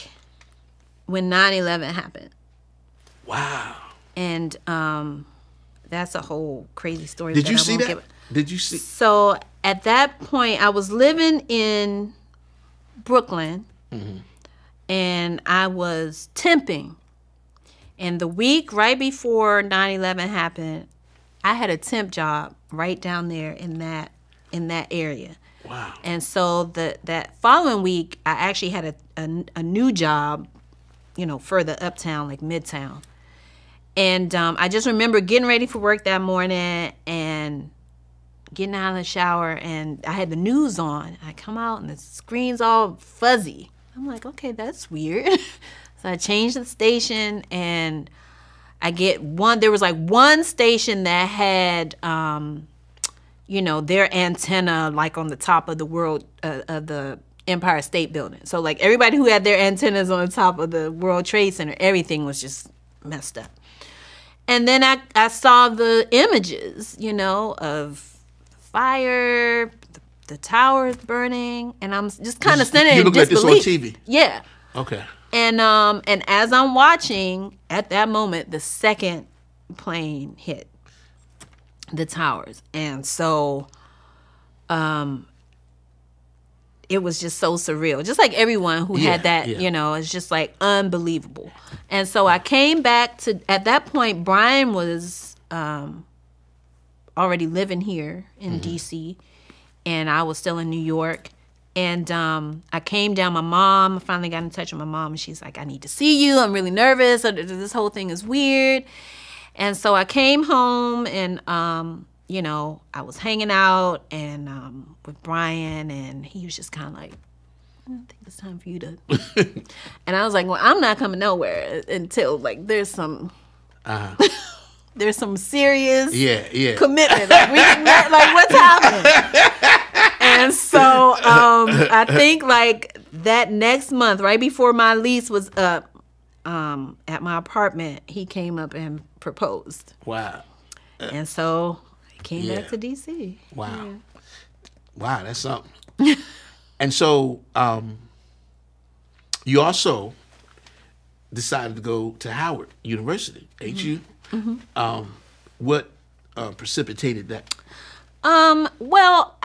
when 9/11 happened. Wow. And that's a whole crazy story. Did you see that? Did you see? So at that point, I was living in Brooklyn, mm-hmm. and I was temping. And the week right before 9/11 happened, I had a temp job right down there in that area. Wow! And so that following week, I actually had a new job, you know, further uptown, like Midtown. And I just remember getting ready for work that morning and getting out of the shower, and I had the news on. I come out and the screen's all fuzzy. I'm like, okay, that's weird. So I changed the station, and I get one, there was like one station that had, you know, their antenna like on the top of the world, of the Empire State Building. So like everybody who had their antennas on the top of the World Trade Center, everything was just messed up. And then I saw the images, you know, of fire, the towers burning, and I'm just kind of sitting in disbelief. You look like this on TV? Yeah. Okay. And as I'm watching, at that moment, the second plane hit the towers. And so it was just so surreal. Just like everyone who had that, you know, it's just like unbelievable. And so I came back to, at that point, Brian was already living here in D.C., and I was still in New York. And I came down, my mom, I finally got in touch with my mom, and she's like, I need to see you, I'm really nervous, this whole thing is weird. And so I came home, and, you know, I was hanging out and with Brian, and he was just kind of like, I think it's time for you to... And I was like, well, I'm not coming nowhere until, like, there's some... There's some serious commitment. Like, we met, like, what's happening? And so I think like that next month, right before my lease was up, at my apartment, he came up and proposed. Wow. And so I came back to DC. Wow. Yeah. Wow, that's something. And so you also decided to go to Howard University, HU. Mm-hmm. What precipitated that? Well,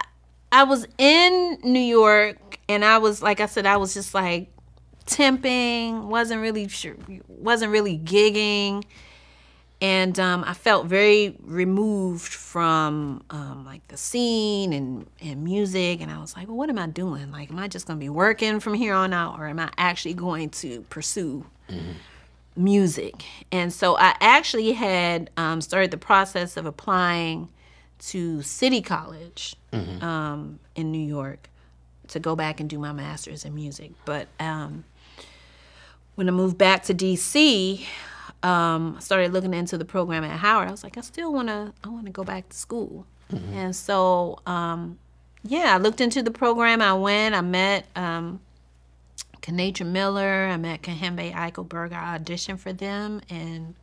I was in New York, and I was, like I said, I was just like temping, wasn't really gigging, and I felt very removed from like the scene and music, and I was like, well, what am I doing? Like, am I just gonna be working from here on out, or am I actually going to pursue music? And so I actually had started the process of applying to City College in New York to go back and do my master's in music. But when I moved back to D.C., I started looking into the program at Howard. I was like, I want to go back to school. And so, yeah, I looked into the program. I went, I met Connaitre Miller, I met Kahembe Eichelberger. I auditioned for them, and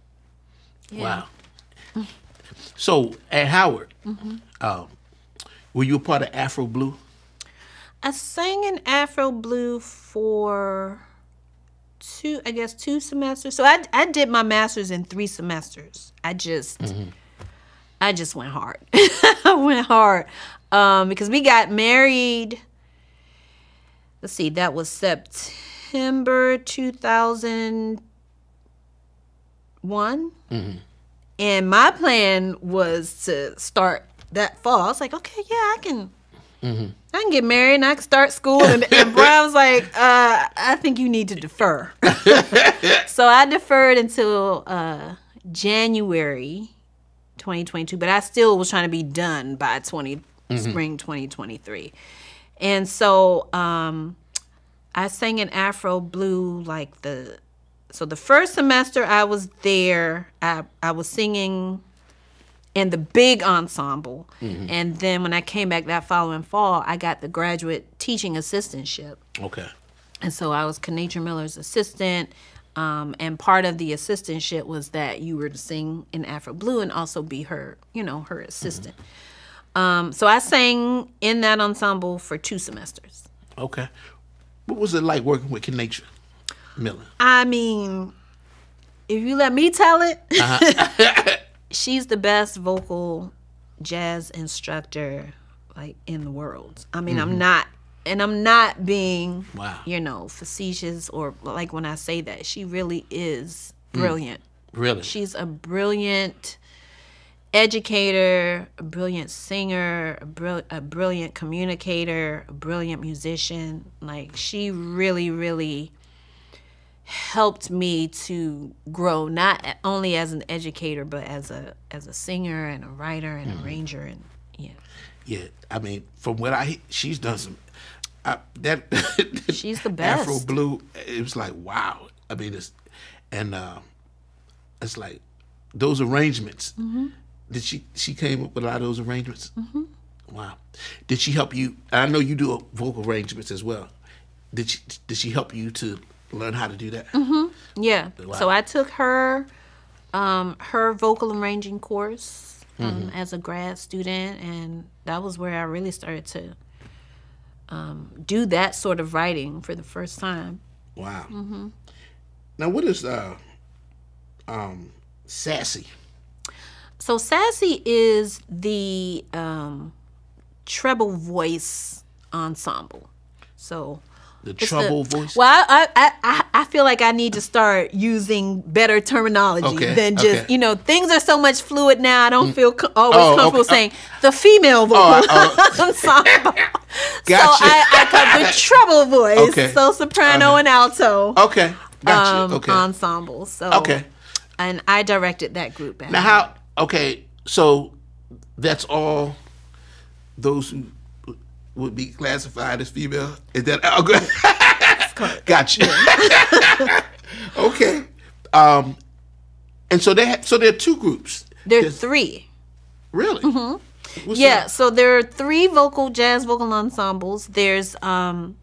wow. So at Howard, were you a part of Afro Blue? I sang in Afro Blue for two semesters. So I did my master's in 3 semesters. I just went hard. I went hard because we got married. Let's see, that was September 2001. And my plan was to start that fall. I was like, okay, yeah, I can get married and I can start school. And Brian was like, I think you need to defer. So I deferred until January 2022, but I still was trying to be done by spring 2023. And so I sang in Afro Blue, like the first semester I was there, I was singing in the big ensemble. And then when I came back that following fall, I got the graduate teaching assistantship. Okay. And so I was Connaitre Miller's assistant. And part of the assistantship was that you were to sing in Afro Blue and also be her, you know, her assistant. So I sang in that ensemble for 2 semesters. Okay. What was it like working with Connaitre Miller? I mean, if you let me tell it, she's the best vocal jazz instructor like in the world. I mean, I'm not being, you know, facetious or like when I say that. She really is brilliant. Really? She's a brilliant educator, a brilliant singer, a brilliant communicator, a brilliant musician. Like, she really, really helped me to grow, not only as an educator, but as a singer and a writer and arranger. And I mean, from what she's done some She's the best. Afro Blue, it was like, wow. I mean, it's like those arrangements. Mm-hmm. Did she came up with a lot of those arrangements? Mm-hmm. Wow. Did she help you? I know you do vocal arrangements as well. Did she help you to learn how to do that? Mm-hmm. Yeah. Wow. So I took her vocal arranging course as a grad student, and that was where I really started to do that sort of writing for the first time. Wow. Mm-hmm. Now, what is SAASY? So SAASY is the treble voice ensemble. So the treble voice. Well, I feel like I need to start using better terminology than just you know, things are so much fluid now. I don't feel always comfortable saying the female vocal ensemble. Gotcha. So I cover treble voice, so soprano and alto. Okay. Gotcha. Ensemble. So and I directed that group. Now how? Okay, so that's all those who would be classified as female? Is that good? Gotcha. Yeah. Okay. And so there are two groups. There's three. Really? Mm-hmm. Yeah, so there are three jazz vocal ensembles. There's HU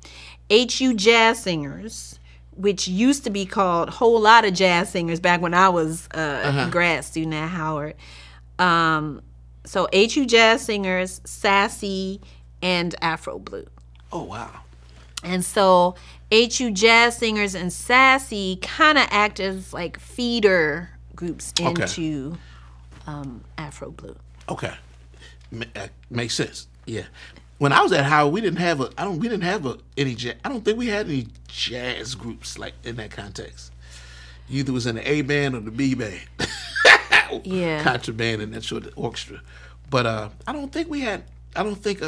Jazz Singers, which used to be called Whole Lot of Jazz Singers back when I was a grad student at Howard. So HU Jazz Singers, SAASY, and Afro Blue. Oh, wow. And so HU Jazz Singers and SAASY kind of act as like feeder groups into Afro Blue. Okay. Makes sense. Yeah. When I was at Howard, we didn't have I don't think we had any jazz groups like in that context. Either it was in the A band or the B band, contraband and that sort of orchestra. But I don't think we had. I don't think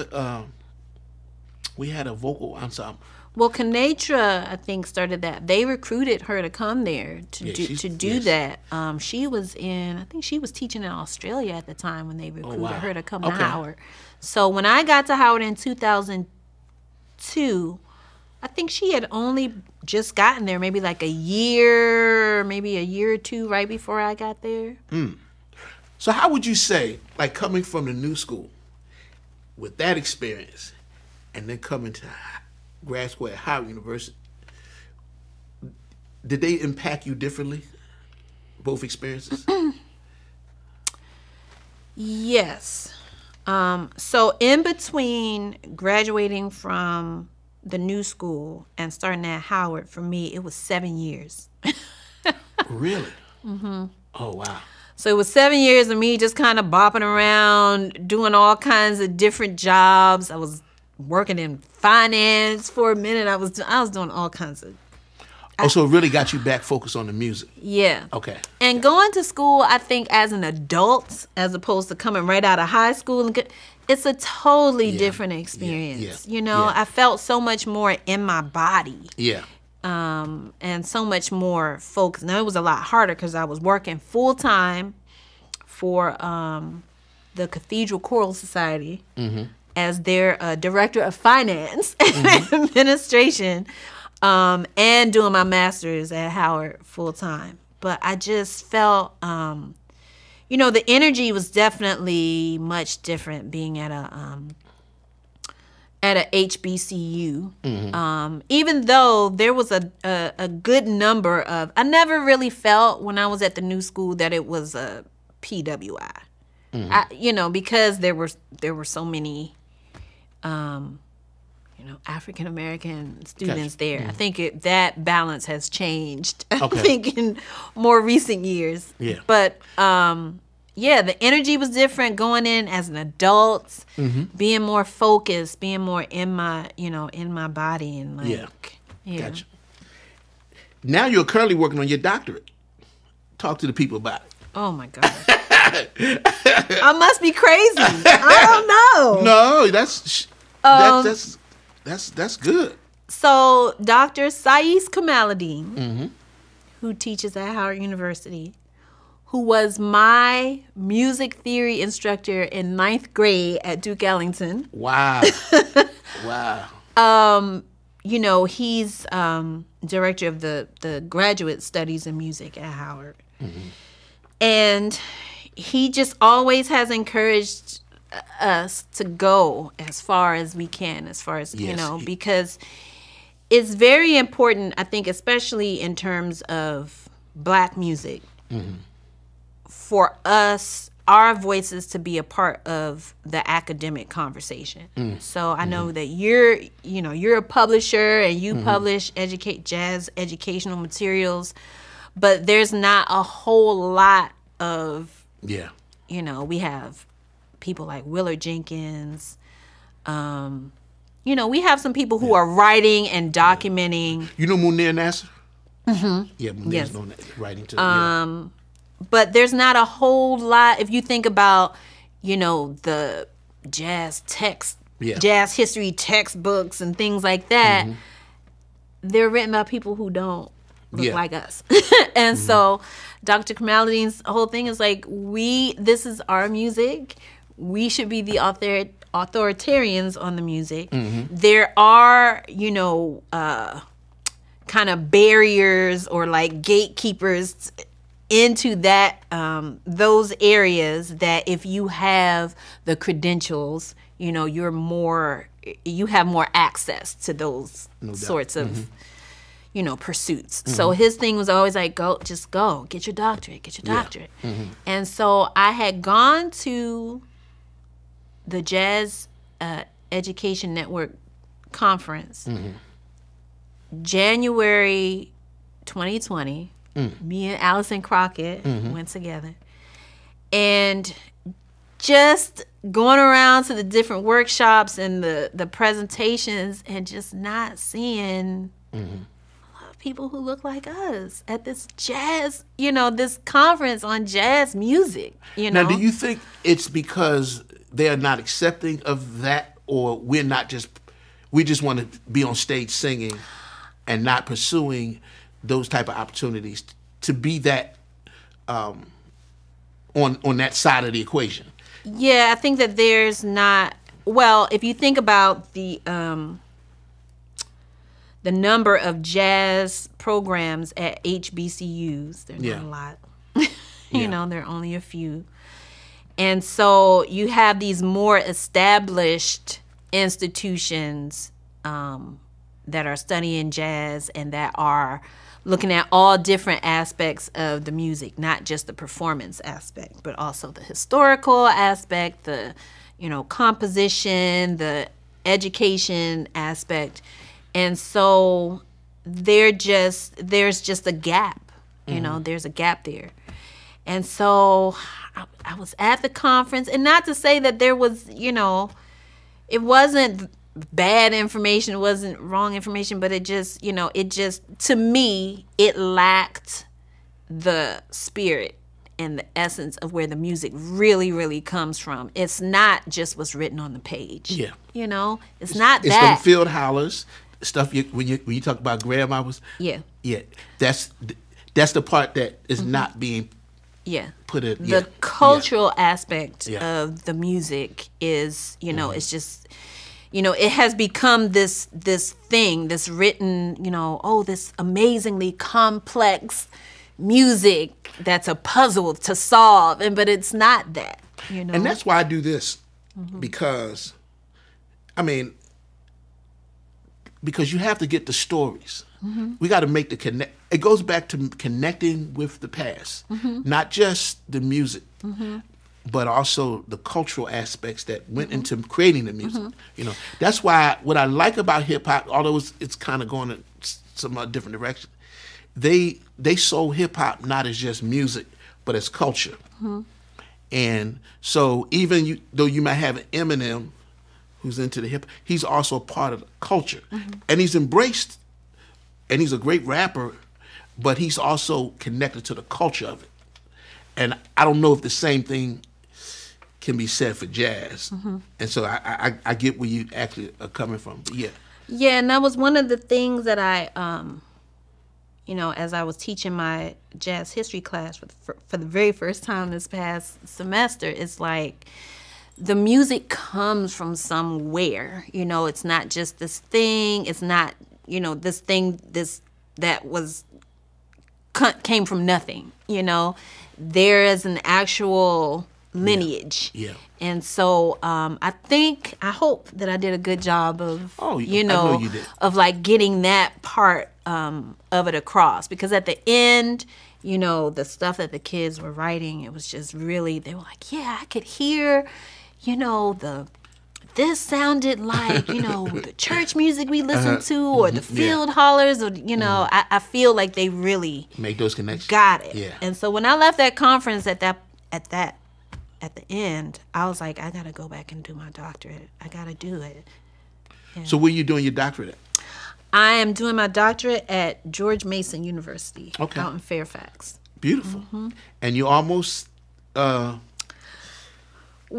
we had a vocal ensemble. Well, Connaitre, I think, started that. They recruited her to come there to do that. She was in, I think she was teaching in Australia at the time when they recruited her to come to Howard. So when I got to Howard in 2002, I think she had only just gotten there, maybe like a year or two right before I got there. Mm. So how would you say, like coming from the New School with that experience and then coming to grad school at Howard University, did they impact you differently, both experiences? Yes. So in between graduating from the New School and starting at Howard, for me, it was 7 years. Really? Mm-hmm. Oh, wow. So it was 7 years of me just kind of bopping around, doing all kinds of different jobs. I was working in finance for a minute. I was doing all kinds of. So it really got you back focused on the music. Yeah. Okay. And going to school, I think, as an adult, as opposed to coming right out of high school, and it's a totally different experience. Yeah. Yeah. You know, I felt so much more in my body. Yeah. And so much more focused. Now it was a lot harder because I was working full time for the Cathedral Choral Society. Mm-hmm. As their director of finance and administration, and doing my master's at Howard full time. But I just felt, you know, the energy was definitely much different being at a HBCU. Mm-hmm. Even though there was a good number of, I never really felt when I was at the New School that it was a PWI. Mm-hmm. You know, because there were so many. You know, African American students there. Mm-hmm. I think that balance has changed. I think in more recent years. Yeah. But yeah, the energy was different going in as an adult, being more focused, being more in my in my body and like Gotcha. Now you're currently working on your doctorate. Talk to the people about it. Oh my God. I must be crazy. I don't know. No, that's good. So Dr. Saiz Kamaluddin, who teaches at Howard University, who was my music theory instructor in 9th grade at Duke Ellington. Wow. Wow. You know, he's director of the graduate studies in music at Howard. Mm-hmm. And he just always has encouraged us to go as far as we can, as far as, yes, you know, because it's very important, I think, especially in terms of Black music, mm-hmm, for us, our voices to be a part of the academic conversation. Mm. So I know, mm-hmm, that you're, you know, you're a publisher and you, mm-hmm, publish jazz educational materials, but there's not a whole lot of, yeah, you know, we have people like Willard Jenkins. You know, we have some people who, yeah, are writing and documenting. You know Munir Nasser? Mm-hmm. Yeah, Munir's, yes, known that, writing too. Yeah. But there's not a whole lot, if you think about, you know, the jazz text, yeah, jazz history textbooks and things like that, mm-hmm, they're written by people who don't look, yeah, like us. And, mm-hmm, so Dr. Kamaldeen's whole thing is like, this is our music. We should be the authoritarians on the music. Mm-hmm. There are, you know, kind of barriers or like gatekeepers into that, those areas, that if you have the credentials, you know, you're more, you have more access to those, no sorts doubt, of, mm-hmm, you know, pursuits. Mm-hmm. So his thing was always like, go, just go, get your doctorate, get your doctorate. Yeah. Mm-hmm. And so I had gone to the Jazz Education Network conference, mm-hmm, January 2020. Mm. Me and Allison Crockett, mm-hmm, went together, and just going around to the different workshops and the presentations and just not seeing, mm-hmm, a lot of people who look like us at this jazz, you know, this conference on jazz music, you know. Now, do you think it's because they are not accepting of that, or we're not just, we just want to be on stage singing and not pursuing those type of opportunities to be that on that side of the equation? Yeah, I think that there's not, well, if you think about the number of jazz programs at HBCUs, there's, yeah, not a lot. You, yeah, know, there are only a few. And so you have these more established institutions that are studying jazz and that are looking at all different aspects of the music, not just the performance aspect, but also the historical aspect, the, you know, composition, the education aspect. And so they're just, there's just a gap, you, mm-hmm, know, there's a gap there. And so I was at the conference, and not to say that there was, you know, it wasn't bad information, wasn't wrong information, but it just, you know, it just, to me, it lacked the spirit and the essence of where the music really, really comes from. It's not just what's written on the page. Yeah. You know, it's not that. It's the field hollers, stuff when you talk about grandmamas. Yeah. Yeah. That's the part that is, mm-hmm, not being, yeah, put in. Yeah. The cultural, yeah, aspect, yeah, of the music is, you know, mm-hmm, it's just, you know, it has become this thing, this written, you know, oh, this amazingly complex music that's a puzzle to solve, and but it's not that, you know. And that's why I do this, mm-hmm, because, I mean, because you have to get the stories. Mm-hmm. We got to make the connect. It goes back to connecting with the past, mm-hmm, not just the music. Mm-hmm. But also the cultural aspects that went, mm-hmm, into creating the music. Mm-hmm. You know, that's why what I like about hip hop, although it's kind of going in some different direction, they sold hip hop not as just music, but as culture. Mm-hmm. And so even though you might have an Eminem who's into the hip, he's also part of the culture, mm-hmm, and he's embraced, and he's a great rapper, but he's also connected to the culture of it. And I don't know if the same thing can be said for jazz, mm-hmm, and so I get where you actually are coming from. But yeah, yeah, and that was one of the things that I, you know, as I was teaching my jazz history class for the very first time this past semester, it's like the music comes from somewhere, you know. It's not just this thing. It's not, you know, this thing that came from nothing, you know. There is an actual lineage. Yeah. And so I hope that I did a good job of, of like getting that part of it across, because at the end, you know, the stuff that the kids were writing, it was just really, they were like, yeah, I could hear, you know, this sounded like, you know, the church music we listened to, or the field hollers, or, you know, I feel like they really make those connections. Got it. Yeah. And so when I left that conference at the end, I was like, I gotta go back and do my doctorate. I gotta do it. Yeah. So where are you doing your doctorate at? I am doing my doctorate at George Mason University, out in Fairfax. Beautiful. Mm-hmm. And you almost, well,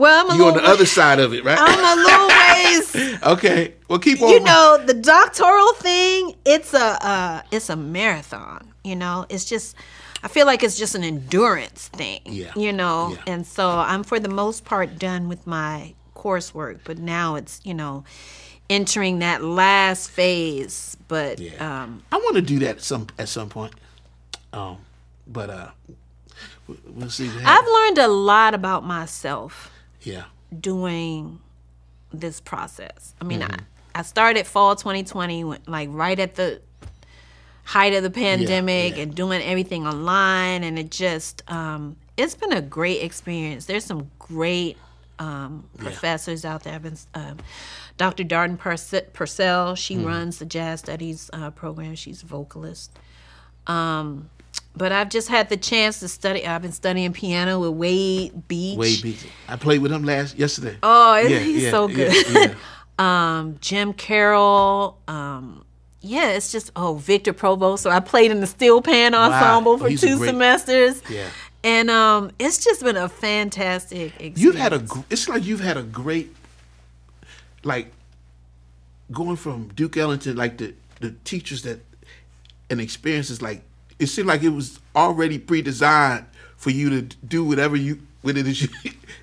I'm a little on the other side of it, right? I'm a little ways. Okay, well, keep on. You know, the doctoral thing, it's a marathon. You know, it's just, I feel like it's just an endurance thing. Yeah. You know, yeah. And so I'm for the most part done with my coursework, but now it's, you know, entering that last phase, but yeah. I want to do that at some point, but we'll see what happens. I've learned a lot about myself. Yeah, doing this process. I mean, I started fall 2020, like right at the height of the pandemic, and doing everything online, and it just it's been a great experience. There's some great professors out there. I've been Dr. Darden Purcell, she runs the jazz studies program. She's a vocalist. But I've just had the chance to study. I've been studying piano with Wade Beach. Wade Beach. I played with him yesterday. Oh, yeah, he's so good. Yeah, yeah. Jim Carroll. Yeah, it's just, oh, Victor Provost. So I played in the steel pan ensemble for 2 semesters. Yeah. And it's just been a fantastic experience. It's like you've had a great, like, going from Duke Ellington, like the teachers that, and experiences, like, it seemed like it was already pre-designed for you to do whatever it is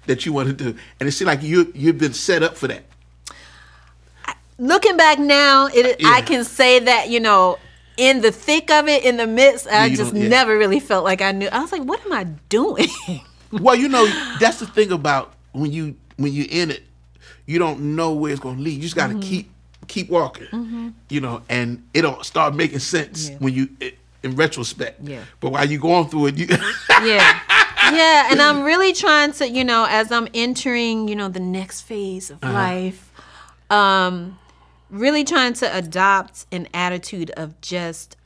that you want to do. And it seemed like you've been set up for that. Looking back now, I can say that, you know, in the thick of it, in the midst, I just never really felt like I knew. I was like, what am I doing? Well, you know, that's the thing about when you're in it, you don't know where it's going to lead. You just got to keep walking, you know, and it'll start making sense when you, in retrospect. Yeah. But while you're going through it, you... Yeah. Yeah, and I'm really trying to, you know, as I'm entering, you know, the next phase of life, really trying to adopt an attitude of just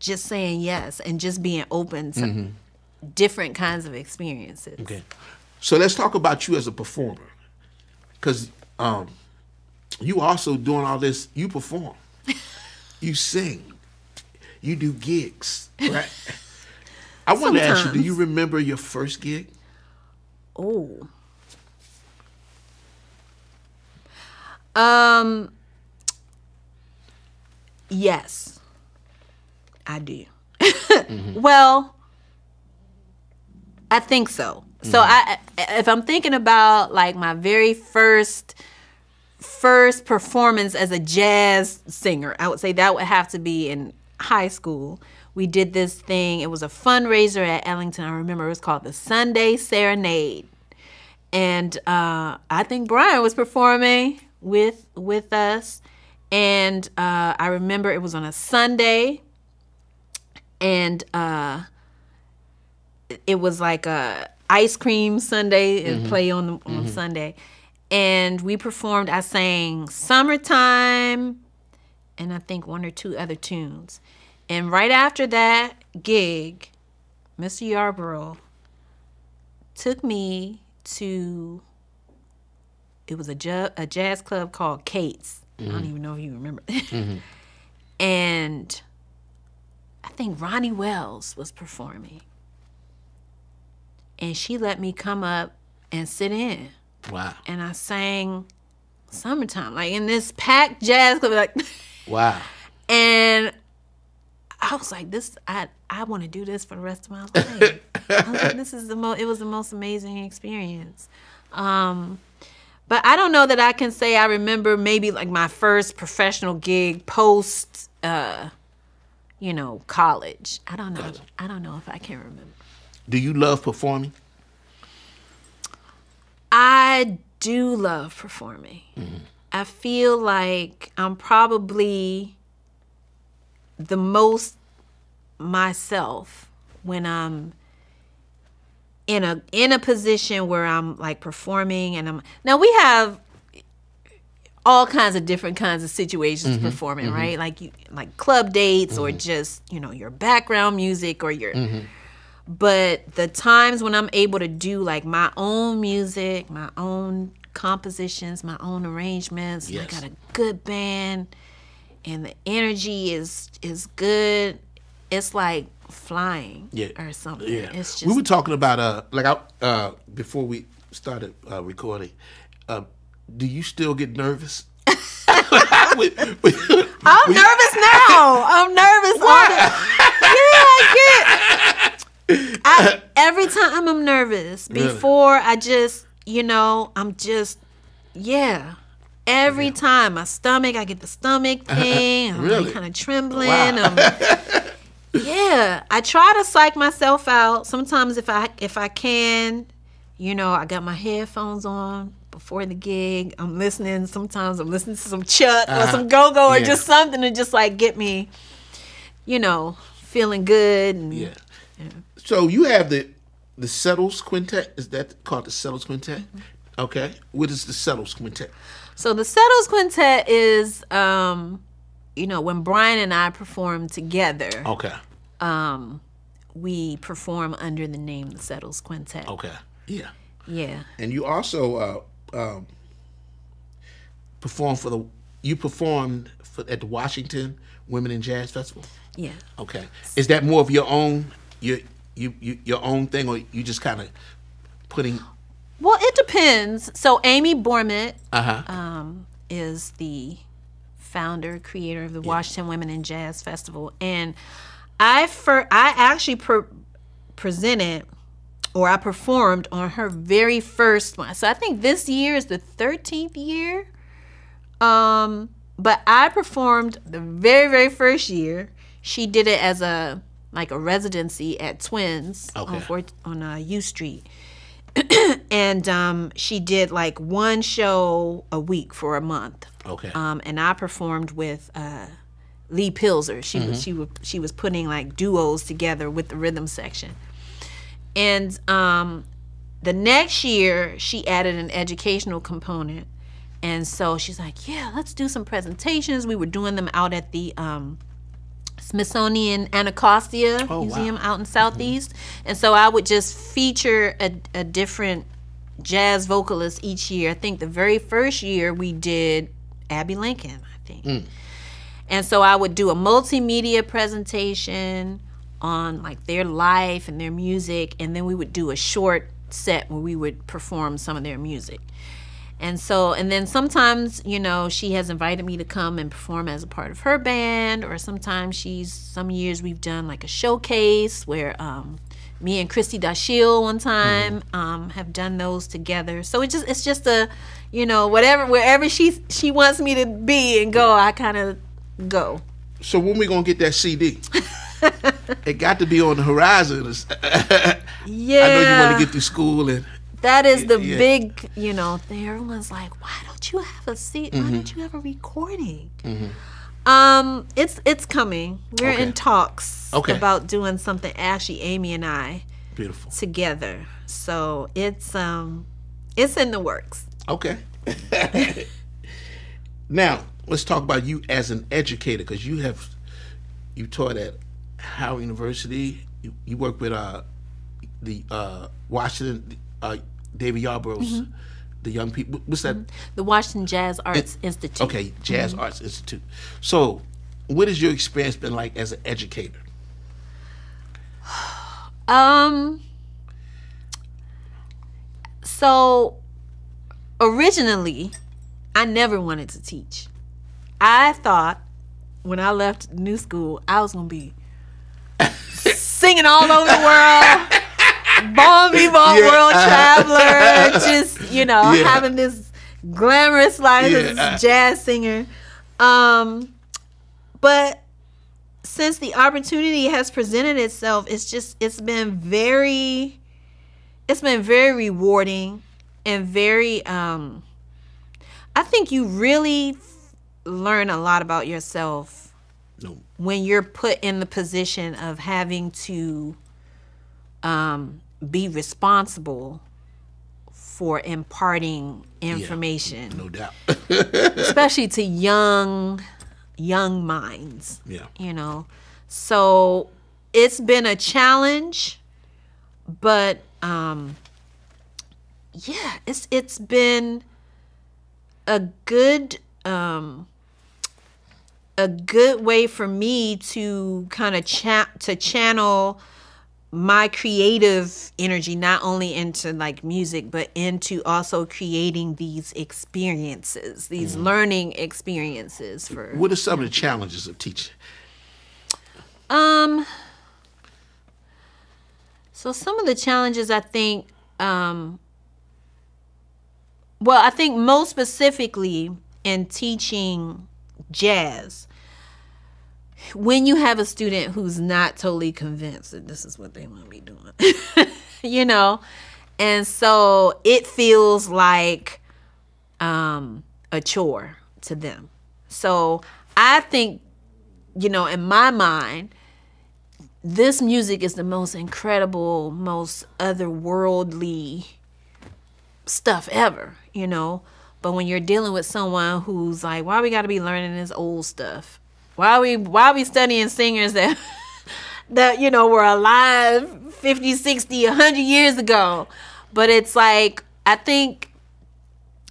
saying yes and just being open to different kinds of experiences. Okay, so let's talk about you as a performer, because you also doing all this. You perform, you sing, you do gigs, right? I want to ask you: do you remember your first gig? Oh. Yes, I do. Well, I think so. So if I'm thinking about like my very first performance as a jazz singer, I would say that would have to be in high school. We did this thing. It was a fundraiser at Ellington. I remember it was called the Sunday Serenade. And I think Brian was performing with us, and I remember it was on a Sunday, and it was like a ice cream Sunday and play on Sunday, and we performed. I sang "Summertime" and I think 1 or 2 other tunes, and right after that gig, Mr. Yarbrough took me to. It was a jazz club called Kate's. I don't even know if you remember. And I think Ronnie Wells was performing. And she let me come up and sit in. Wow. And I sang "Summertime," like in this packed jazz club. Like, wow. And I was like, this, I want to do this for the rest of my life. I was like, this is the most, it was the most amazing experience. But I don't know that I can say I remember maybe like my first professional gig post, you know, college. I don't know. Gotcha. I don't know if I can remember. Do you love performing? I do love performing. Mm-hmm. I feel like I'm probably the most myself when I'm in a position where I'm like performing, and I'm now we have all kinds of different kinds of situations mm-hmm, performing, mm-hmm. right? Like you, like club dates mm-hmm. or just, you know, your background music or your mm-hmm. But the times when I'm able to do like my own music, my own compositions, my own arrangements, yes. I got a good band and the energy is good, it's like flying yeah. or something. Yeah. It's just, we were talking about like before we started recording, do you still get nervous? I'm nervous now. I'm nervous. Yeah, every time I'm nervous. Before really? I just, you know, I'm just, yeah. Every yeah. time my stomach, I get the stomach thing. I'm really? Like kind of trembling. Wow. Yeah, I try to psych myself out. Sometimes if I can, you know, I got my headphones on before the gig. I'm listening. Sometimes I'm listening to some Chuck or some go-go yeah. or just something to just like get me, you know, feeling good. And, yeah. yeah. So you have the Settles Quintet. Is that called the Settles Quintet? Mm-hmm. Okay. What is the Settles Quintet? So the Settles Quintet is, you know, when Brian and I perform together. Okay. We perform under the name the Settles Quintet. Okay. Yeah. Yeah. And you also performed at the Washington Women in Jazz Festival. Yeah. Okay. Is that more of your own your own thing, or you just kind of putting? Well, it depends. So Amy Bormett is the founder, creator of the yeah. Washington Women in Jazz Festival, and I actually presented or I performed on her very first one. So I think this year is the 13th year, but I performed the very, very first year. She did it as a residency at Twins okay. on U Street. And she did like one show a week for a month. Okay. And I performed with Lee Pilzer. She mm-hmm. she was putting like duos together with the rhythm section. And the next year she added an educational component, and so she's like, yeah, let's do some presentations. We were doing them out at the Smithsonian Anacostia Museum wow. out in Southeast. Mm-hmm. And so I would just feature a different jazz vocalist each year. I think the very first year we did Abbey Lincoln, I think. Mm. And so I would do a multimedia presentation on like their life and their music, and then we would do a short set where we would perform some of their music. And so, and then sometimes, you know, she has invited me to come and perform as a part of her band, or sometimes some years we've done like a showcase where me and Christy Dashiel one time mm. Have done those together. So it's just a, you know, wherever she wants me to be and go, I kind of go. So when we gonna get that CD? It got to be on the horizon. Yeah. I know you want to get through school and. That is the yeah. big, you know, thing. Everyone's like, why don't you have a seat? Mm-hmm. Why don't you have a recording? Mm-hmm. It's coming. We're okay. in talks okay. about doing something, actually, Amy and I Beautiful. Together. So it's in the works. Okay. Now, let's talk about you as an educator, because you taught at Howard University. You work with David Yarborough's mm-hmm. the young people. What's that? The Washington Jazz Arts Institute. Okay, Jazz mm-hmm. Arts Institute. So, what has your experience been like as an educator? So, originally, I never wanted to teach. I thought when I left New School, I was gonna be singing all over the world. World traveler, just, you know, having this glamorous life as a jazz singer. But since the opportunity has presented itself, it's just, it's been very rewarding and very, I think you really learn a lot about yourself when you're put in the position of having to be responsible for imparting information. No doubt. Especially to young minds. Yeah. You know. So it's been a challenge, but yeah, it's been a good way for me to kind of channel my creative energy, not only into like music, but into also creating these experiences, these learning experiences. For what are some of the challenges of teaching? So some of the challenges, I think, well, I think most specifically in teaching jazz, when you have a student who's not totally convinced that this is what they want to be doing, you know, and so it feels like a chore to them. So I think, you know, in my mind, this music is the most incredible, most otherworldly stuff ever, you know. But when you're dealing with someone who's like, why we got to be learning this old stuff? Why are we studying singers that you know, were alive 50, 60, 100 years ago? But it's like, I think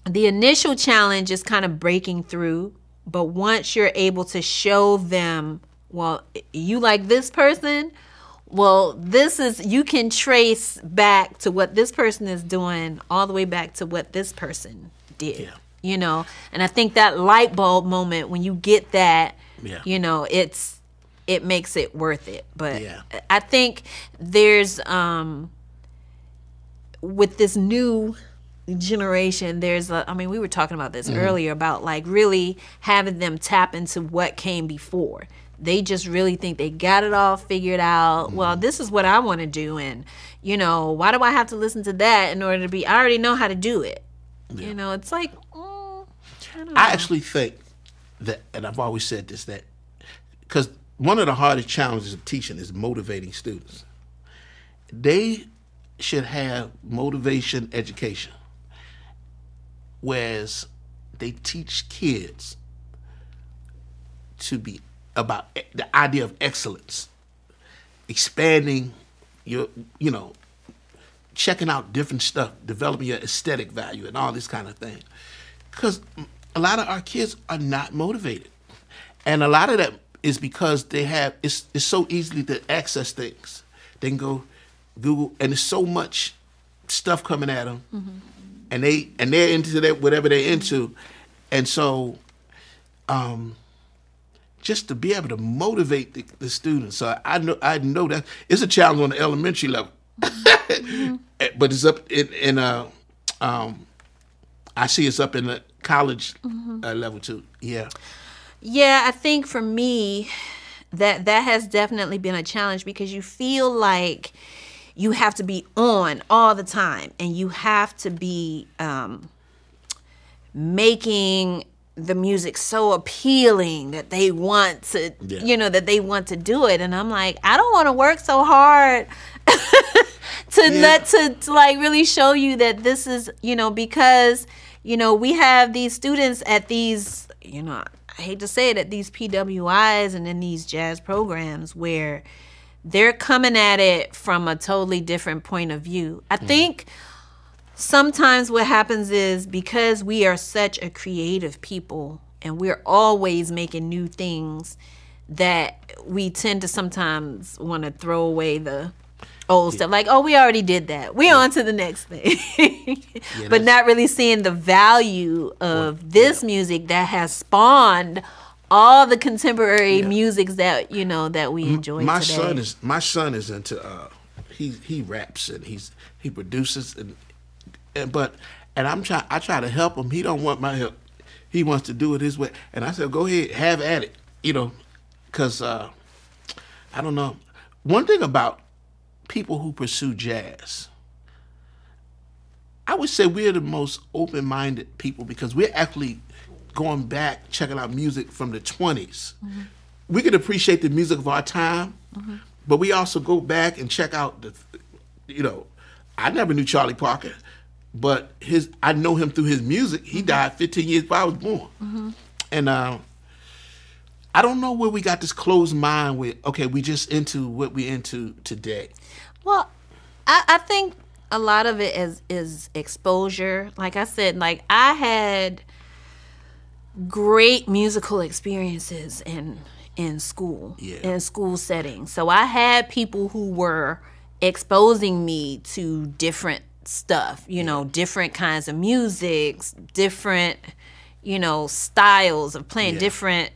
the initial challenge is kind of breaking through, but once you're able to show them, well, you like this person, well, this is, you can trace back to what this person is doing all the way back to what this person did. Yeah. You know, and I think that light bulb moment, when you get that, yeah, you know, it makes it worth it. But yeah, I think there's with this new generation, there's a, I mean, we were talking about this earlier, about like really having them tap into what came before. They just really think they got it all figured out. Well, this is what I want to do, and you know, why do I have to listen to that in order to be? I already know how to do it. Yeah. You know, it's like I actually think that, and I've always said this, that because one of the hardest challenges of teaching is motivating students. They should have motivation education, whereas they teach kids to be about the idea of excellence, expanding your, you know, checking out different stuff, developing your aesthetic value and all this kind of thing. Because a lot of our kids are not motivated. And a lot of that is because they have, it's so easily to access things. They can go Google, and there's so much stuff coming at them. And they're into that, whatever they're into. And so just to be able to motivate the students. So I know that it's a challenge on the elementary level. But it's up I see it's up in the college level too. Yeah. Yeah, I think for me that has definitely been a challenge, because you feel like you have to be on all the time, and you have to be making the music so appealing that they want to, you know, that they want to do it. And I'm like, I don't want to work so hard to like really show you that this is, you know, because, you know, we have these students at these, you know, I hate to say it, at these PWIs and in these jazz programs where they're coming at it from a totally different point of view. I think sometimes what happens is, because we are such a creative people and we're always making new things, that we tend to sometimes want to throw away the old stuff. Like, oh, we already did that. We're on to the next thing. But not really seeing the value of this music that has spawned all the contemporary musics that that we enjoy today. My son is into he raps and he produces and I try to help him. He don't want my help. He wants to do it his way, and I said, go ahead, have at it, because I don't know. One thing about people who pursue jazz, I would say we're the most open-minded people, because we're actually going back, checking out music from the 20s. Mm-hmm. We can appreciate the music of our time, mm-hmm. but we also go back and check out the, I never knew Charlie Parker, but I know him through his music. He died 15 years before I was born. Mm-hmm. And I don't know where we got this closed mind with, okay, we just into what we into today. Well, I think a lot of it is exposure. Like I said, like I had great musical experiences in school, in school settings. So I had people who were exposing me to different stuff, different kinds of music, different, styles of playing, different,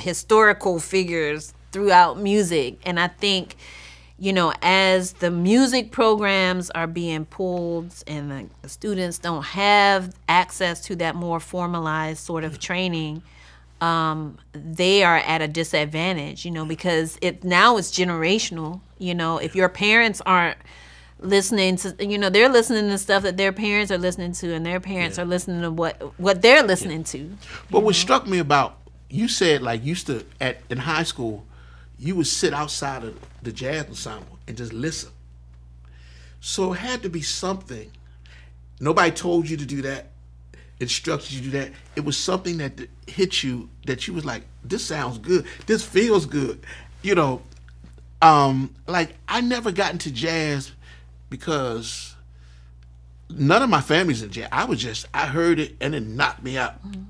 historical figures throughout music. And I think, as the music programs are being pulled and the students don't have access to that more formalized sort of training, they are at a disadvantage, because now it's generational. If your parents aren't listening to, they're listening to stuff that their parents are listening to, and their parents are listening to what they're listening to. But what struck me about, you said like used to in high school, you would sit outside of the jazz ensemble and just listen. So it had to be something. Nobody told you to do that, instructed you to do that. It was something that hit you, that you was like, this sounds good, this feels good. Like I never got into jazz because none of my family's in jazz. I heard it and it knocked me out. Mm-hmm.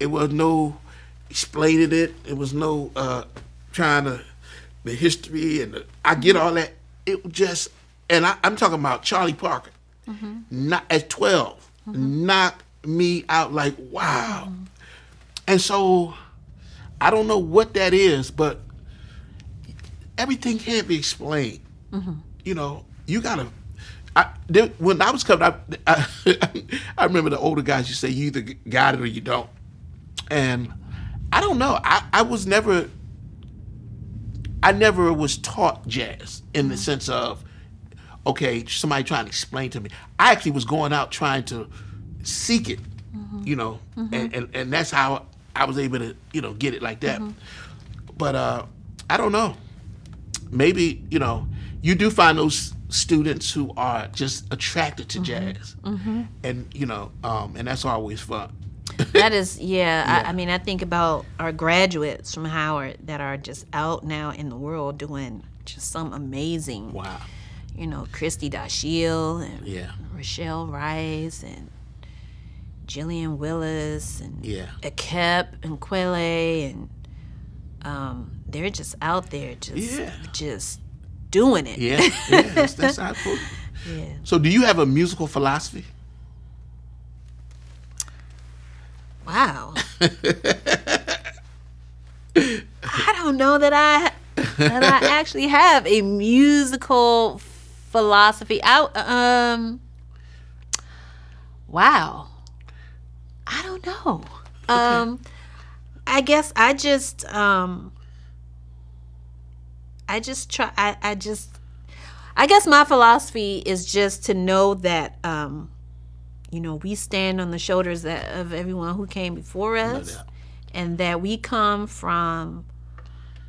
It was no explaining it. It was no trying to, the history and the, I get all that. It was just, and I'm talking about Charlie Parker. Mm-hmm. At 12, mm-hmm. knocked me out like, wow. Mm-hmm. And so I don't know what that is, but everything can't be explained, mm-hmm. You gotta. When I was coming up, I remember the older guys used to say, you either got it or you don't. And I don't know. I never was taught jazz in the sense of, okay, somebody trying to explain to me. I actually was going out trying to seek it, and that's how I was able to, get it like that. Mm-hmm. But I don't know. Maybe, you do find those students who are just attracted to jazz, mm-hmm. and and that's always fun. That is, I mean, I think about our graduates from Howard that are just out now in the world doing just some amazing, Christy Dashiel and Rochelle Rice and Jillian Willis and Akep and Kwele, and they're just out there, just doing it. That's how I put it. So do you have a musical philosophy? Wow. I don't know that I actually have a musical philosophy. Wow. I don't know. I guess I guess my philosophy is just to know that, we stand on the shoulders of everyone who came before us, and that we come from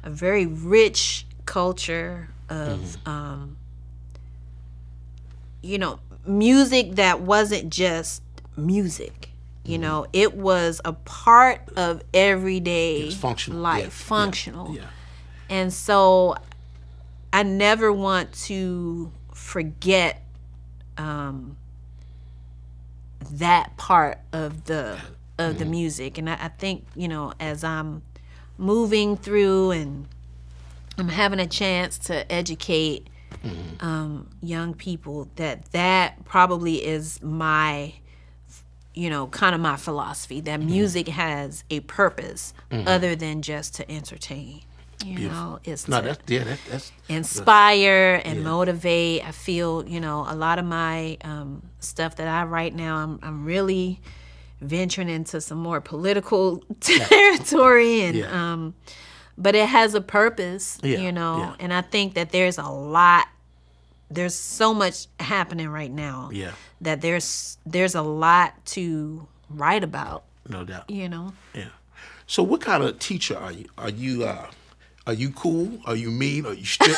a very rich culture of, music that wasn't just music. It was a part of everyday life, functional. And so I never want to forget that part of the music. And I think, as I'm moving through and I'm having a chance to educate young people, that probably is my you know, kind of my philosophy, that music has a purpose other than just to entertain. You know, it's to inspire and motivate. I feel, you know, a lot of my stuff that I write now, I'm really venturing into some more political territory, and but it has a purpose, you know, and I think that there's a lot, there's so much happening right now that there's a lot to write about. No doubt. You know? Yeah. So what kind of teacher are you? Are you cool? Are you mean? Are you strict?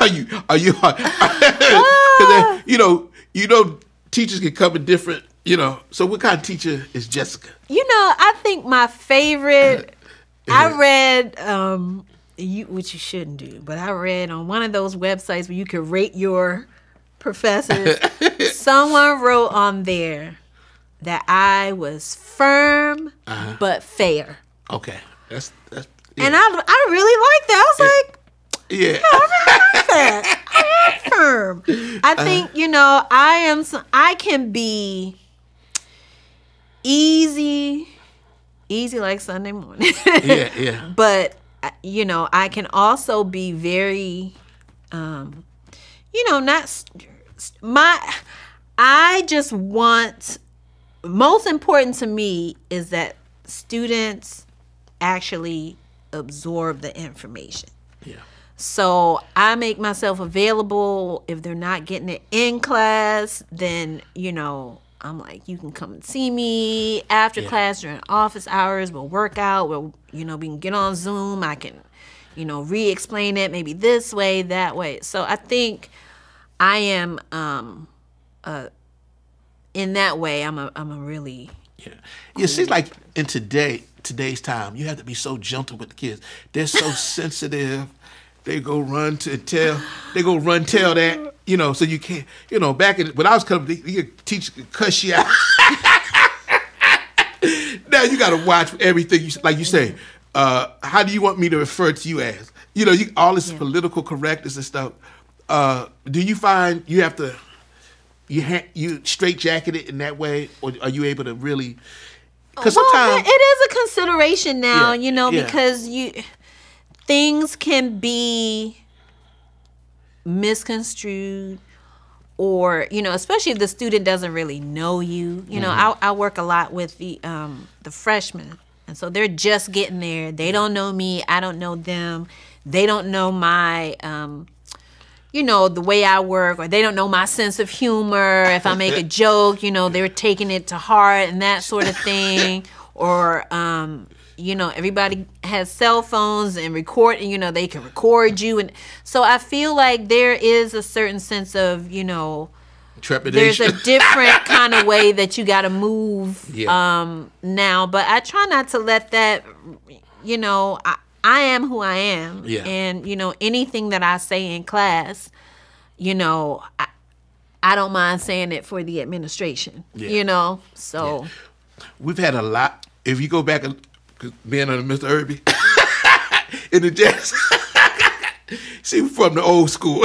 Are you? You know, teachers can come in different, you know. So what kind of teacher is Jessica? You know, I think my favorite, I read, which you shouldn't do, but I read on one of those websites where you can rate your professors. Someone wrote on there that I was firm but fair. Okay. That's and I really liked that. I was like, yeah, I am firm. I think, you know, I can be easy like Sunday morning. But you know, I can also be very, you know, I just want, most important to me is that students actually absorb the information. Yeah. So I make myself available. If they're not getting it in class, then, you know, I'm like, you can come and see me after class during office hours. We'll work out. We'll, you know, we can get on Zoom. I can, you know, re-explain it maybe this way, that way. So I think I am, in that way, I'm a really cool. It seems like in today's time, you have to be so gentle with the kids. They're so sensitive. They go run to tell. They go run tell that, you know. So you can't, you know. Back in when I was coming, the teacher could cuss you out. Now you got to watch everything. You, like you say, how do you want me to refer to you as? You know, you, all this political correctness and stuff. Do you find you have to you straitjacket it in that way, or are you able to really? Because sometimes it is a consideration now, you know, because things can be misconstrued, or, you know, especially if the student doesn't really know you. You know, I work a lot with the freshmen, and so they're just getting there. They don't know me. I don't know them. They don't know my, you know, the way I work, or they don't know my sense of humor. If I make a joke, you know, they're taking it to heart and that sort of thing. Or, you know, everybody has cell phones and record, you know, they can record you. And so I feel like there is a certain sense of, you know, trepidation. There's a different kind of way that you got to move now. But I try not to let that, you know, I am who I am, and, you know, anything that I say in class, you know, I don't mind saying it for the administration, you know, so. We've had a lot, if you go back, being under Mr. Irby, in the jazz, see, from the old school.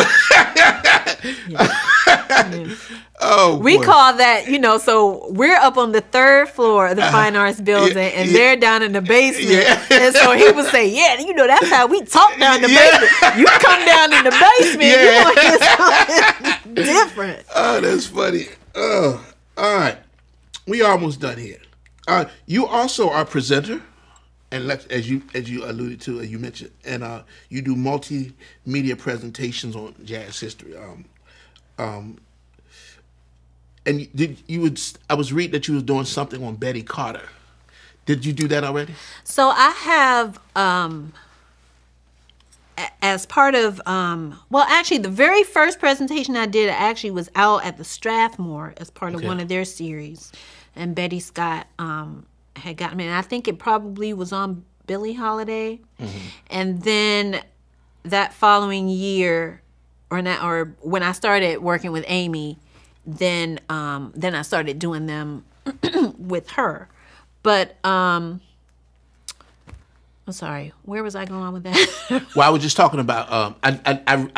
Oh, we call that, you know, so we're up on the third floor of the Fine Arts Building, and they're down in the basement. And so he would say, yeah, you know, that's how we talk down in the basement. You come down in the basement, you know, it's something different. Oh, that's funny. Oh, all right. We almost done here. You also are a presenter, and as you alluded to, you mentioned, and you do multimedia presentations on jazz history. And I was reading that you were doing something on Betty Carter. Did you do that already? So I have, as part of, well, actually, the very first presentation I did actually was out at the Strathmore as part of one of their series. And Betty Scott had gotten me, and I think it probably was on Billie Holiday. And then that following year, or when I started working with Amy, then I started doing them with her. But I'm sorry. Where was I going with that? Well, I was just talking about I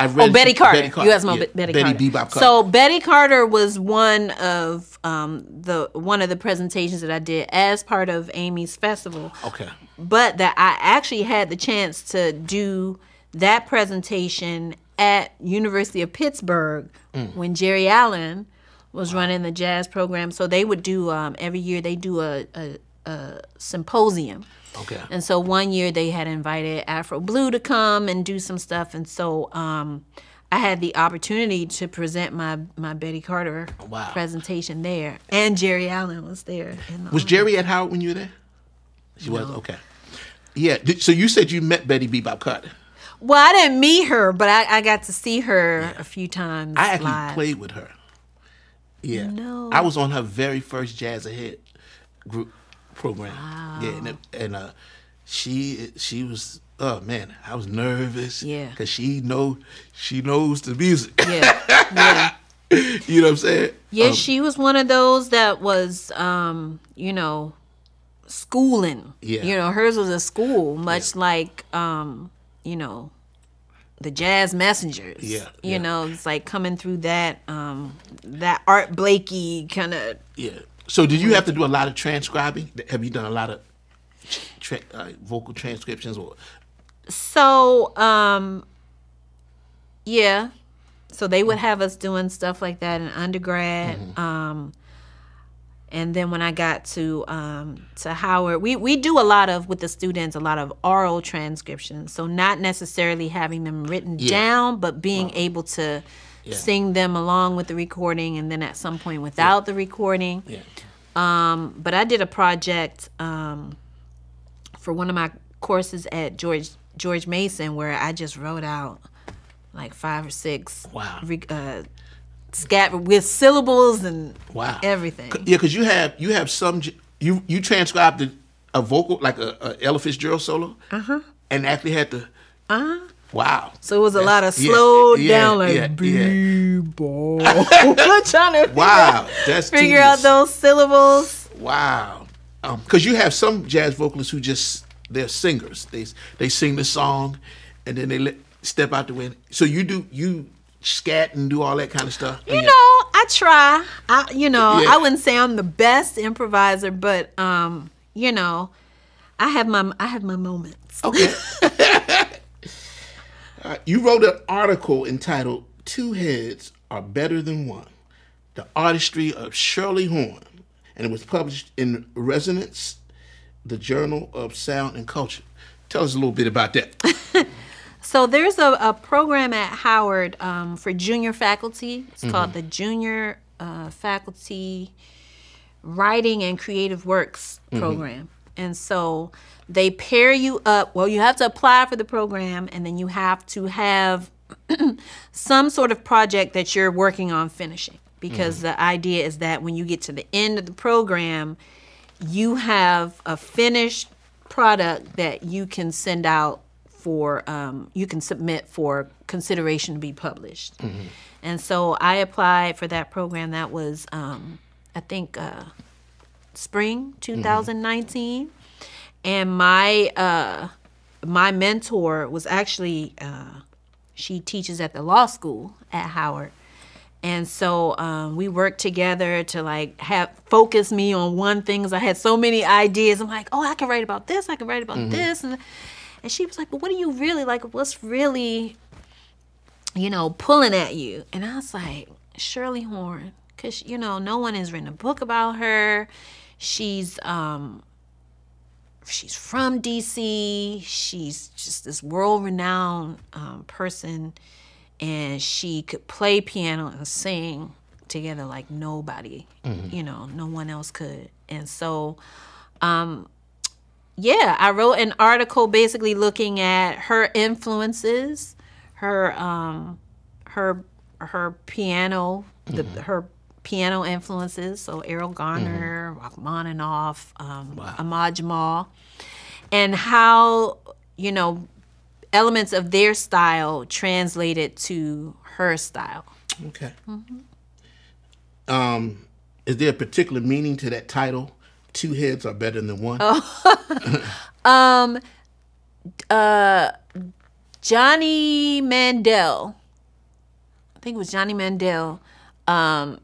read Betty Carter. Betty Carter. You asked me about Betty Carter. Bebop Carter. So Betty Carter was one of the presentations that I did as part of Amy's festival. Okay. But that I actually had the chance to do that presentation at University of Pittsburgh when Jerry Allen was running the jazz program. So they would do every year they do a symposium. Okay. And so one year they had invited Afro Blue to come and do some stuff, and so I had the opportunity to present my Betty Carter presentation there, and Jerry Allen was there. Was Jerry at Howard when you were there? She was. Okay. Yeah. So you said you met Betty Bebop Carter. Well, I didn't meet her, but I got to see her a few times. I actually played with her. Yeah. No. I was on her very first Jazz Ahead group program. Wow. Yeah, and she was, oh man, I was nervous. Yeah. Cause she knows the music. Yeah. Yeah. You know what I'm saying? Yeah, she was one of those that was you know, schooling. Yeah. You know, hers was a school, much like you know, the Jazz Messengers. Yeah. You know, it's like coming through that that Art Blakey kind of. Yeah. So did you have to do a lot of transcribing? Have you done a lot of vocal transcriptions? Or? So, yeah. So they would have us doing stuff like that in undergrad. Mm-hmm. And then when I got to Howard, we do a lot of, with the students, a lot of oral transcriptions. So not necessarily having them written down, but being able to sing them along with the recording, and then at some point without the recording. Yeah. But I did a project for one of my courses at George Mason where I just wrote out like 5 or 6 scat with syllables and everything. Yeah, because you have some you transcribed a vocal like a Ella Fitzgerald solo, and actually had to. Wow. So it was a lot of slow down, like, boo-boo. Trying to figure out those syllables. Wow. Because you have some jazz vocalists who just, they're singers. They sing the song, and then they step out the way. So you scat and do all that kind of stuff. You know, I try. I wouldn't say I'm the best improviser, but, you know, I have my moments. Okay. You wrote an article entitled "Two Heads Are Better Than One: The Artistry of Shirley Horn," and it was published in Resonance, the Journal of Sound and Culture. Tell us a little bit about that. So there's a program at Howard for junior faculty. It's called the Junior Faculty Writing and Creative Works Program. And so they pair you up. Well, you have to apply for the program, and then you have to have some sort of project that you're working on finishing, because the idea is that when you get to the end of the program, you have a finished product that you can send out for, you can submit for consideration to be published. And so I applied for that program. That was, I think, spring 2019, and my mentor was actually she teaches at the law school at Howard, and so we worked together to like focus me on one thing, because I had so many ideas. I'm like, oh, I can write about this, I can write about this, and she was like, but what do you really like? What's really, you know, pulling at you? And I was like, Shirley Horn, because you know, no one has written a book about her. She's from DC. She's just this world-renowned person, and she could play piano and sing together like nobody, you know, no one else could. And so, yeah, I wrote an article basically looking at her influences, her piano, her piano influences, so Errol Garner, Rachmaninoff, Ahmad Jamal, and how, you know, elements of their style translated to her style. Okay. Is there a particular meaning to that title, "Two Heads Are Better Than One"? Oh. Johnny Mandel, I think it was Johnny Mandel,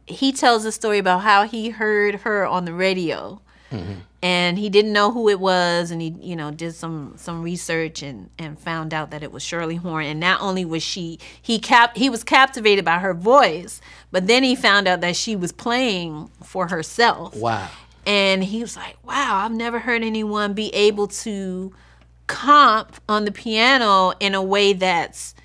he tells a story about how he heard her on the radio. Mm-hmm. And he didn't know who it was, and he, you know, did some research and found out that it was Shirley Horn. And not only was he was captivated by her voice, but then he found out that she was playing for herself. Wow. And he was like, wow, I've never heard anyone be able to comp on the piano in a way that's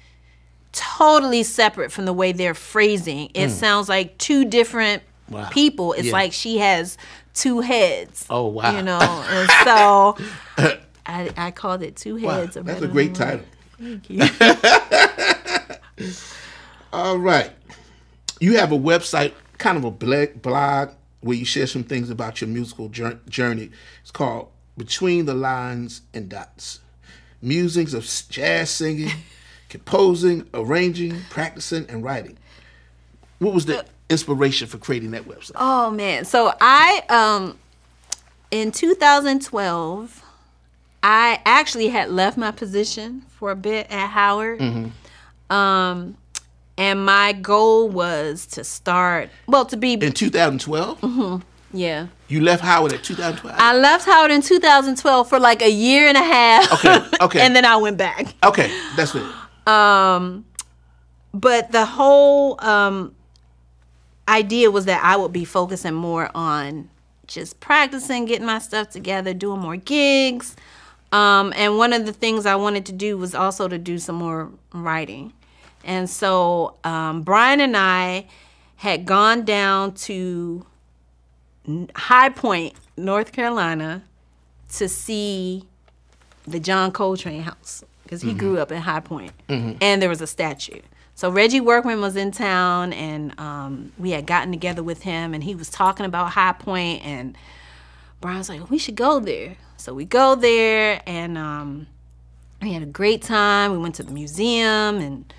totally separate from the way they're phrasing. It sounds like two different wow. people. It's yeah. like she has two heads. Oh wow! You know, and so I called it Two Heads. Wow, that's a great title. Thank you. All right, you have a website, kind of a blog, where you share some things about your musical journey. It's called Between the Lines and Dots: Musings of Jazz Singing, Composing, Arranging, Practicing, and Writing. What was the inspiration for creating that website? Oh man, so I in 2012 I actually had left my position for a bit at Howard. Mm-hmm. And my goal was to start, well, to be in 2012. Mm-hmm. Yeah. You left Howard at 2012? I left Howard in 2012 for like a year and a half. Okay. Okay. And then I went back. Okay, that's it. But the whole idea was that I would be focusing more on just practicing, getting my stuff together, doing more gigs. And one of the things I wanted to do was also to do some more writing. And so Brian and I had gone down to High Point, North Carolina, to see the John Coltrane house, because he mm-hmm. grew up in High Point. Mm-hmm. And there was a statue. So Reggie Workman was in town, and we had gotten together with him, and he was talking about High Point, and Brian's like, we should go there. So we go there, and we had a great time. We went to the museum and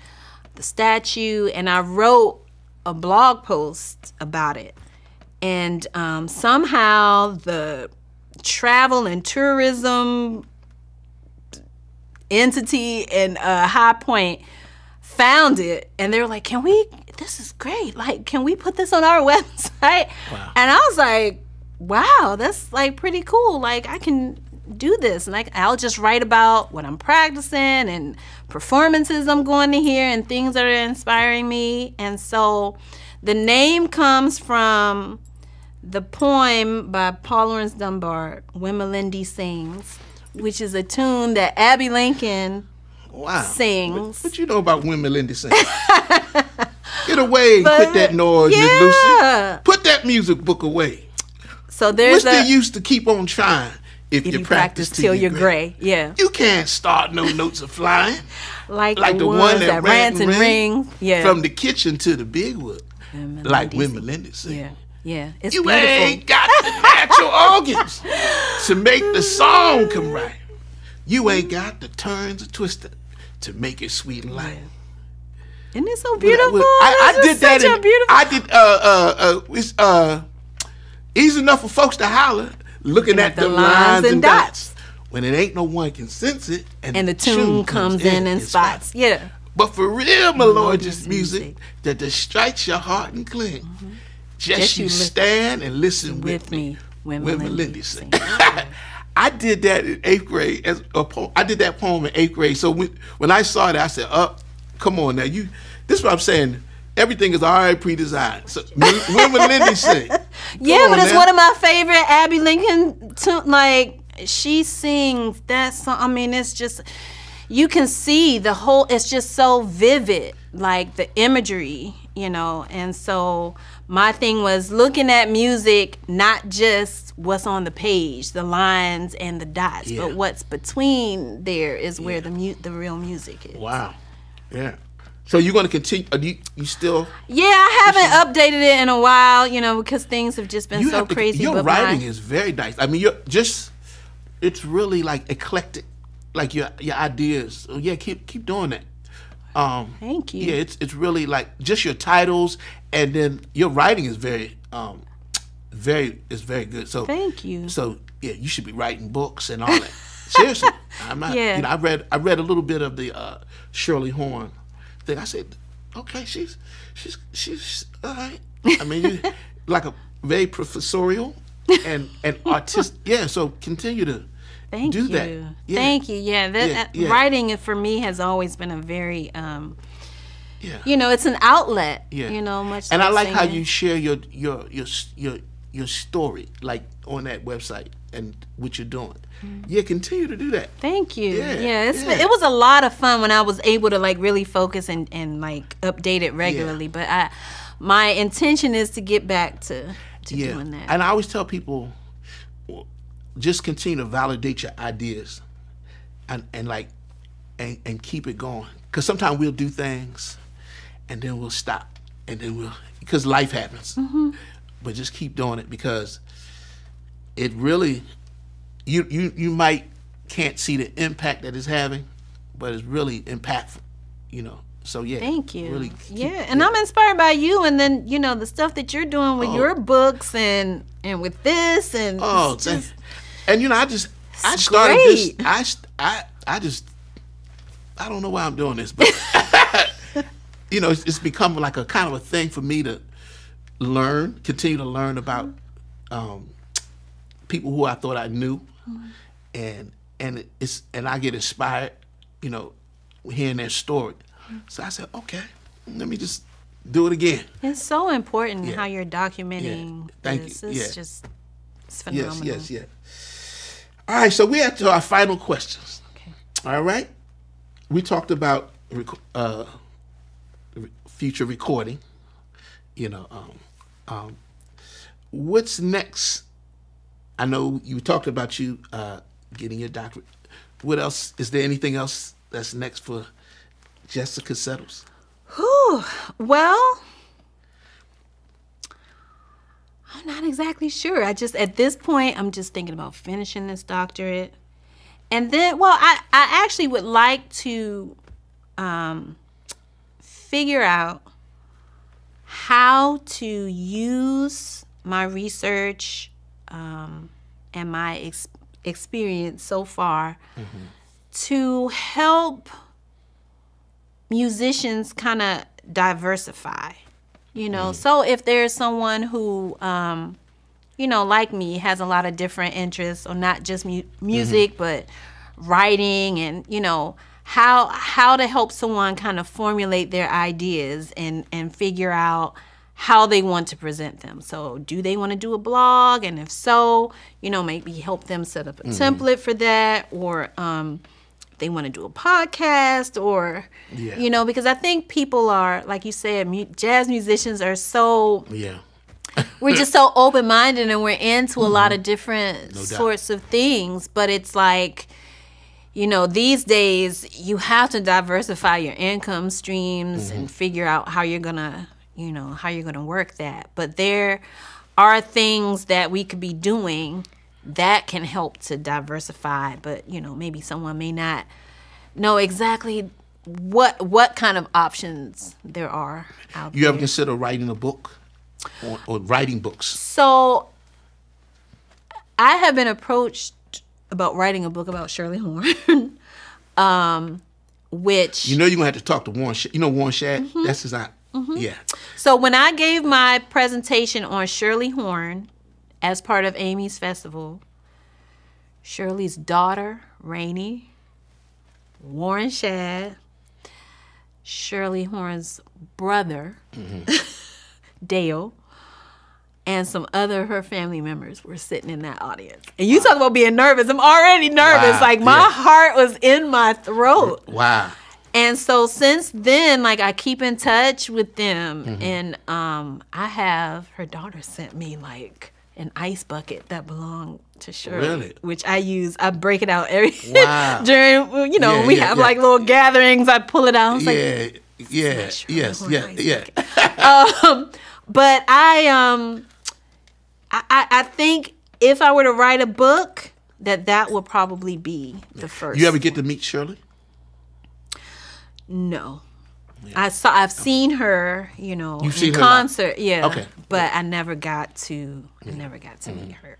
the statue, and I wrote a blog post about it. And somehow the travel and tourism entity in High Point found it, and they were like, can we, this is great, like, can we put this on our website? Wow. And I was like, wow, that's like pretty cool, like I can do this, and like I'll just write about what I'm practicing and performances I'm going to hear and things that are inspiring me. And so the name comes from the poem by Paul Laurence Dunbar, When Melendee Sings, which is a tune that Abbey Lincoln wow. sings. What you know about When Melendee Sings? Get away, but, put that noise, yeah. Miss Lucy. Put that music book away. So there's what's the use to keep on trying if you practice till you're gray? Yeah. You can't start no notes of flying. Like the one that rants and rings. Yeah. From the kitchen to the big wood. Like When Melendee Sings. Yeah. Yeah. It's you beautiful. Ain't got the natural organs to make the song come right. You ain't got the turns of twisted to make it sweet and light. Isn't it so beautiful? I did that. It's easy enough for folks to holler, looking at the lines and dots. When it ain't no one can sense it, and the tune comes in spots. Yeah. But for real melodious music that strikes your heart and cling. Mm-hmm. Just you stand and listen with me when Melendee sings. I did that in 8th grade. As a poem. I did that poem in 8th grade. So when I saw that, I said, "Oh, come on now, you." This is what I'm saying. Everything is already pre-designed. So When Melendee sings. Yeah, but it's now. One of my favorite Abbey Lincoln tunes. Like she sings that song. I mean, it's just. You can see the whole, it's just so vivid, like the imagery, you know? And so my thing was looking at music, not just what's on the page, the lines and the dots, yeah. but what's between there is yeah. where the real music is. Wow, yeah. So you're gonna continue, are you still? Yeah, I haven't updated it in a while, you know, because things have just been so crazy. Your writing is very nice. I mean, you're just, it's really like eclectic. Like your ideas, so yeah. Keep doing that. Thank you. Yeah, it's really like just your titles, and then your writing is very good. So thank you. So yeah, you should be writing books and all that. Seriously, I'm not. Yeah. You know, I read a little bit of the Shirley Horn thing. I said, okay, she's all right. I mean, you, like a very professorial and artistic. Yeah, so continue to. Thank you. That. Yeah. Thank you. Yeah, that, yeah, yeah. Writing for me has always been a very, yeah. You know, it's an outlet. Yeah. You know, much. And like I like singing. How you share your story, like on that website, and what you're doing. Mm. Yeah, continue to do that. Thank you. Yeah, yeah, it's, yeah. It was a lot of fun when I was able to like really focus and like update it regularly. Yeah. But my intention is to get back to yeah. doing that. And I always tell people, just continue to validate your ideas and keep it going. Because sometimes we'll do things and then we'll stop and then we'll, because life happens. Mm-hmm. But just keep doing it, because it really, you might can't see the impact that it's having, but it's really impactful, you know. So yeah, thank you. Really keep, yeah, and yeah. I'm inspired by you, and then you know the stuff that you're doing with oh. your books and with this and oh, just, and you know I started great. This. I don't know why I'm doing this, but you know it's become like a kind of a thing for me to learn, continue to learn about people who I thought I knew, mm-hmm. and I get inspired, you know, hearing their story. So I said, okay, let me just do it again. It's so important yeah. how you're documenting yeah. Thank this. You. It's yeah. just it's phenomenal. Yes, yes, yes. All right, so we're to our final questions. Okay. All right? We talked about future recording. You know, what's next? I know you talked about you getting your doctorate. What else? Is there anything else that's next for Jessica Settles? Whew. Well, I'm not exactly sure. I just, at this point, I'm just thinking about finishing this doctorate. And then, well, I actually would like to figure out how to use my research and my experience so far mm-hmm. to help musicians kind of diversify, you know. Mm. So if there's someone who, you know, like me, has a lot of different interests, or not just music, mm-hmm. but writing, and you know, how to help someone kind of formulate their ideas and figure out how they want to present them. So do they want to do a blog? And if so, you know, maybe help them set up a mm-hmm. template for that, or they want to do a podcast, or yeah. you know, because I think people are, like you said, jazz musicians are so yeah we're just so open-minded, and we're into a mm-hmm. lot of different no sorts doubt. Of things. But it's like, you know, these days you have to diversify your income streams mm-hmm. and figure out how you're gonna, you know, how you're gonna work that. But there are things that we could be doing that can help to diversify, but you know, maybe someone may not know exactly what kind of options there are out there. You ever consider writing a book or writing books? So I have been approached about writing a book about Shirley Horn, which, you know, you're gonna have to talk to Warren. You know Warren Shad? Mm-hmm. That's his aunt. Mm-hmm. Yeah. So when I gave my presentation on Shirley Horn as part of Amy's festival, Shirley's daughter, Rainey, Warren Shad, Shirley Horn's brother, mm-hmm. Dale, and some other her family members were sitting in that audience. And you wow. talk about being nervous. I'm already nervous. Wow. Like, my yeah. heart was in my throat. Wow. And so since then, like, I keep in touch with them. Mm-hmm. And I have, her daughter sent me, like, an ice bucket that belonged to Shirley, really? Which I use. I break it out every wow. during, you know, yeah, we yeah, have yeah. like little gatherings. I pull it out. I was yeah, like, yeah, yes, yeah, yeah. But I think if I were to write a book, that would probably be the first. You ever get to meet Shirley? No. Yeah. I've seen her, you know, you've in concert, yeah. Okay. But yeah. I never got to meet her.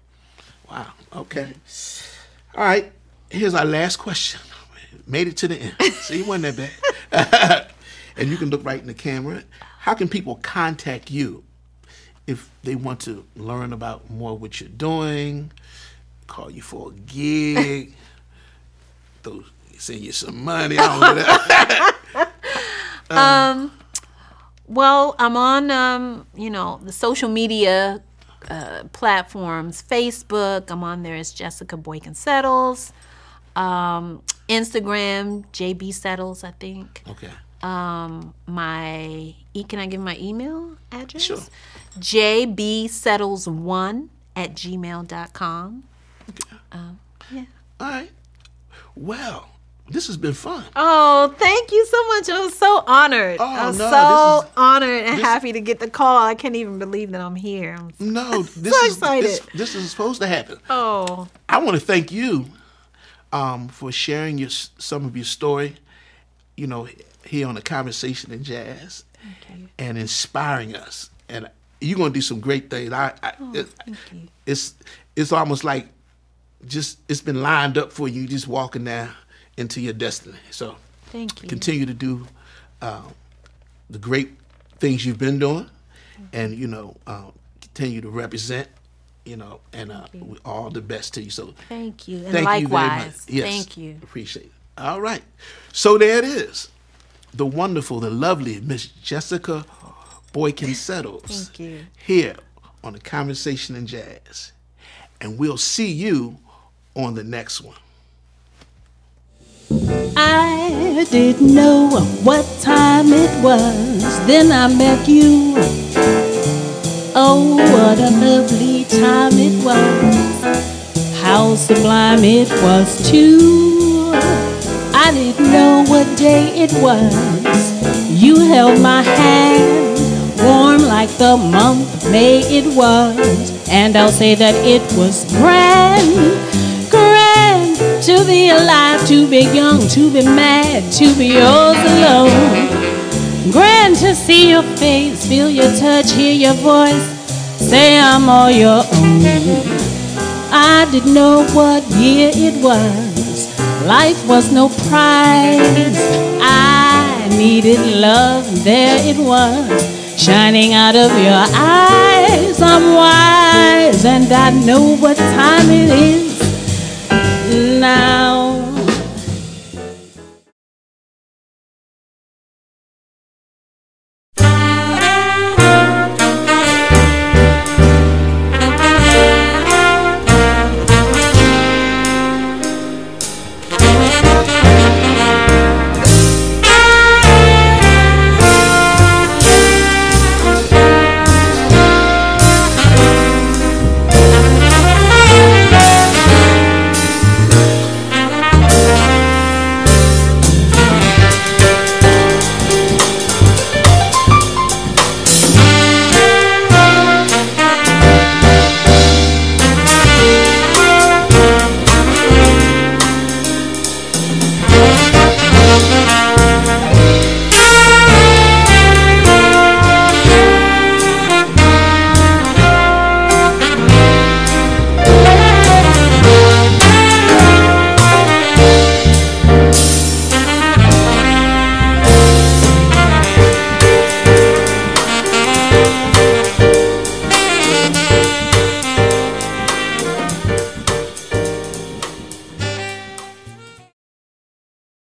Wow. Okay. All right. Here's our last question. Made it to the end. See, it wasn't that bad. And you can look right in the camera. How can people contact you if they want to learn about more what you're doing, call you for a gig, send you some money? I don't know that. Well, I'm on, you know, the social media platforms, Facebook. I'm on there as Jessica Boykin-Settles. Instagram, JB Settles, I think. Okay. Can I give my email address? Sure. jbsettles1@gmail.com. Okay. Yeah. All right. Well, this has been fun. Oh, thank you so much. I was so honored. Oh, I was so honored and happy to get the call. I can't even believe that I'm here. I'm so, this is supposed to happen. Oh. I want to thank you for sharing your, some of your story, you know, here on A Conversation in Jazz, and inspiring us. And you're going to do some great things. It's almost like it's been lined up for you, just walking down into your destiny. So thank you. Continue to do the great things you've been doing, and, you know, continue to represent, you know, and all the best to you. So thank you. And likewise, you very much. Yes, thank you. Appreciate it. All right. So there it is. The wonderful, the lovely Miss Jessica Boykin-Settles. Thank you. Here on A Conversation in Jazz. And we'll see you on the next one. I didn't know what time it was, then I met you. Oh, what a lovely time it was. How sublime it was, too. I didn't know what day it was. You held my hand, warm like the month May it was. And I'll say that it was grand. To be alive, to be young, to be mad, to be yours alone. Grand to see your face, feel your touch, hear your voice, say I'm all your own. I didn't know what year it was, life was no prize. I needed love, there it was, shining out of your eyes. I'm wise and I know what time it is now.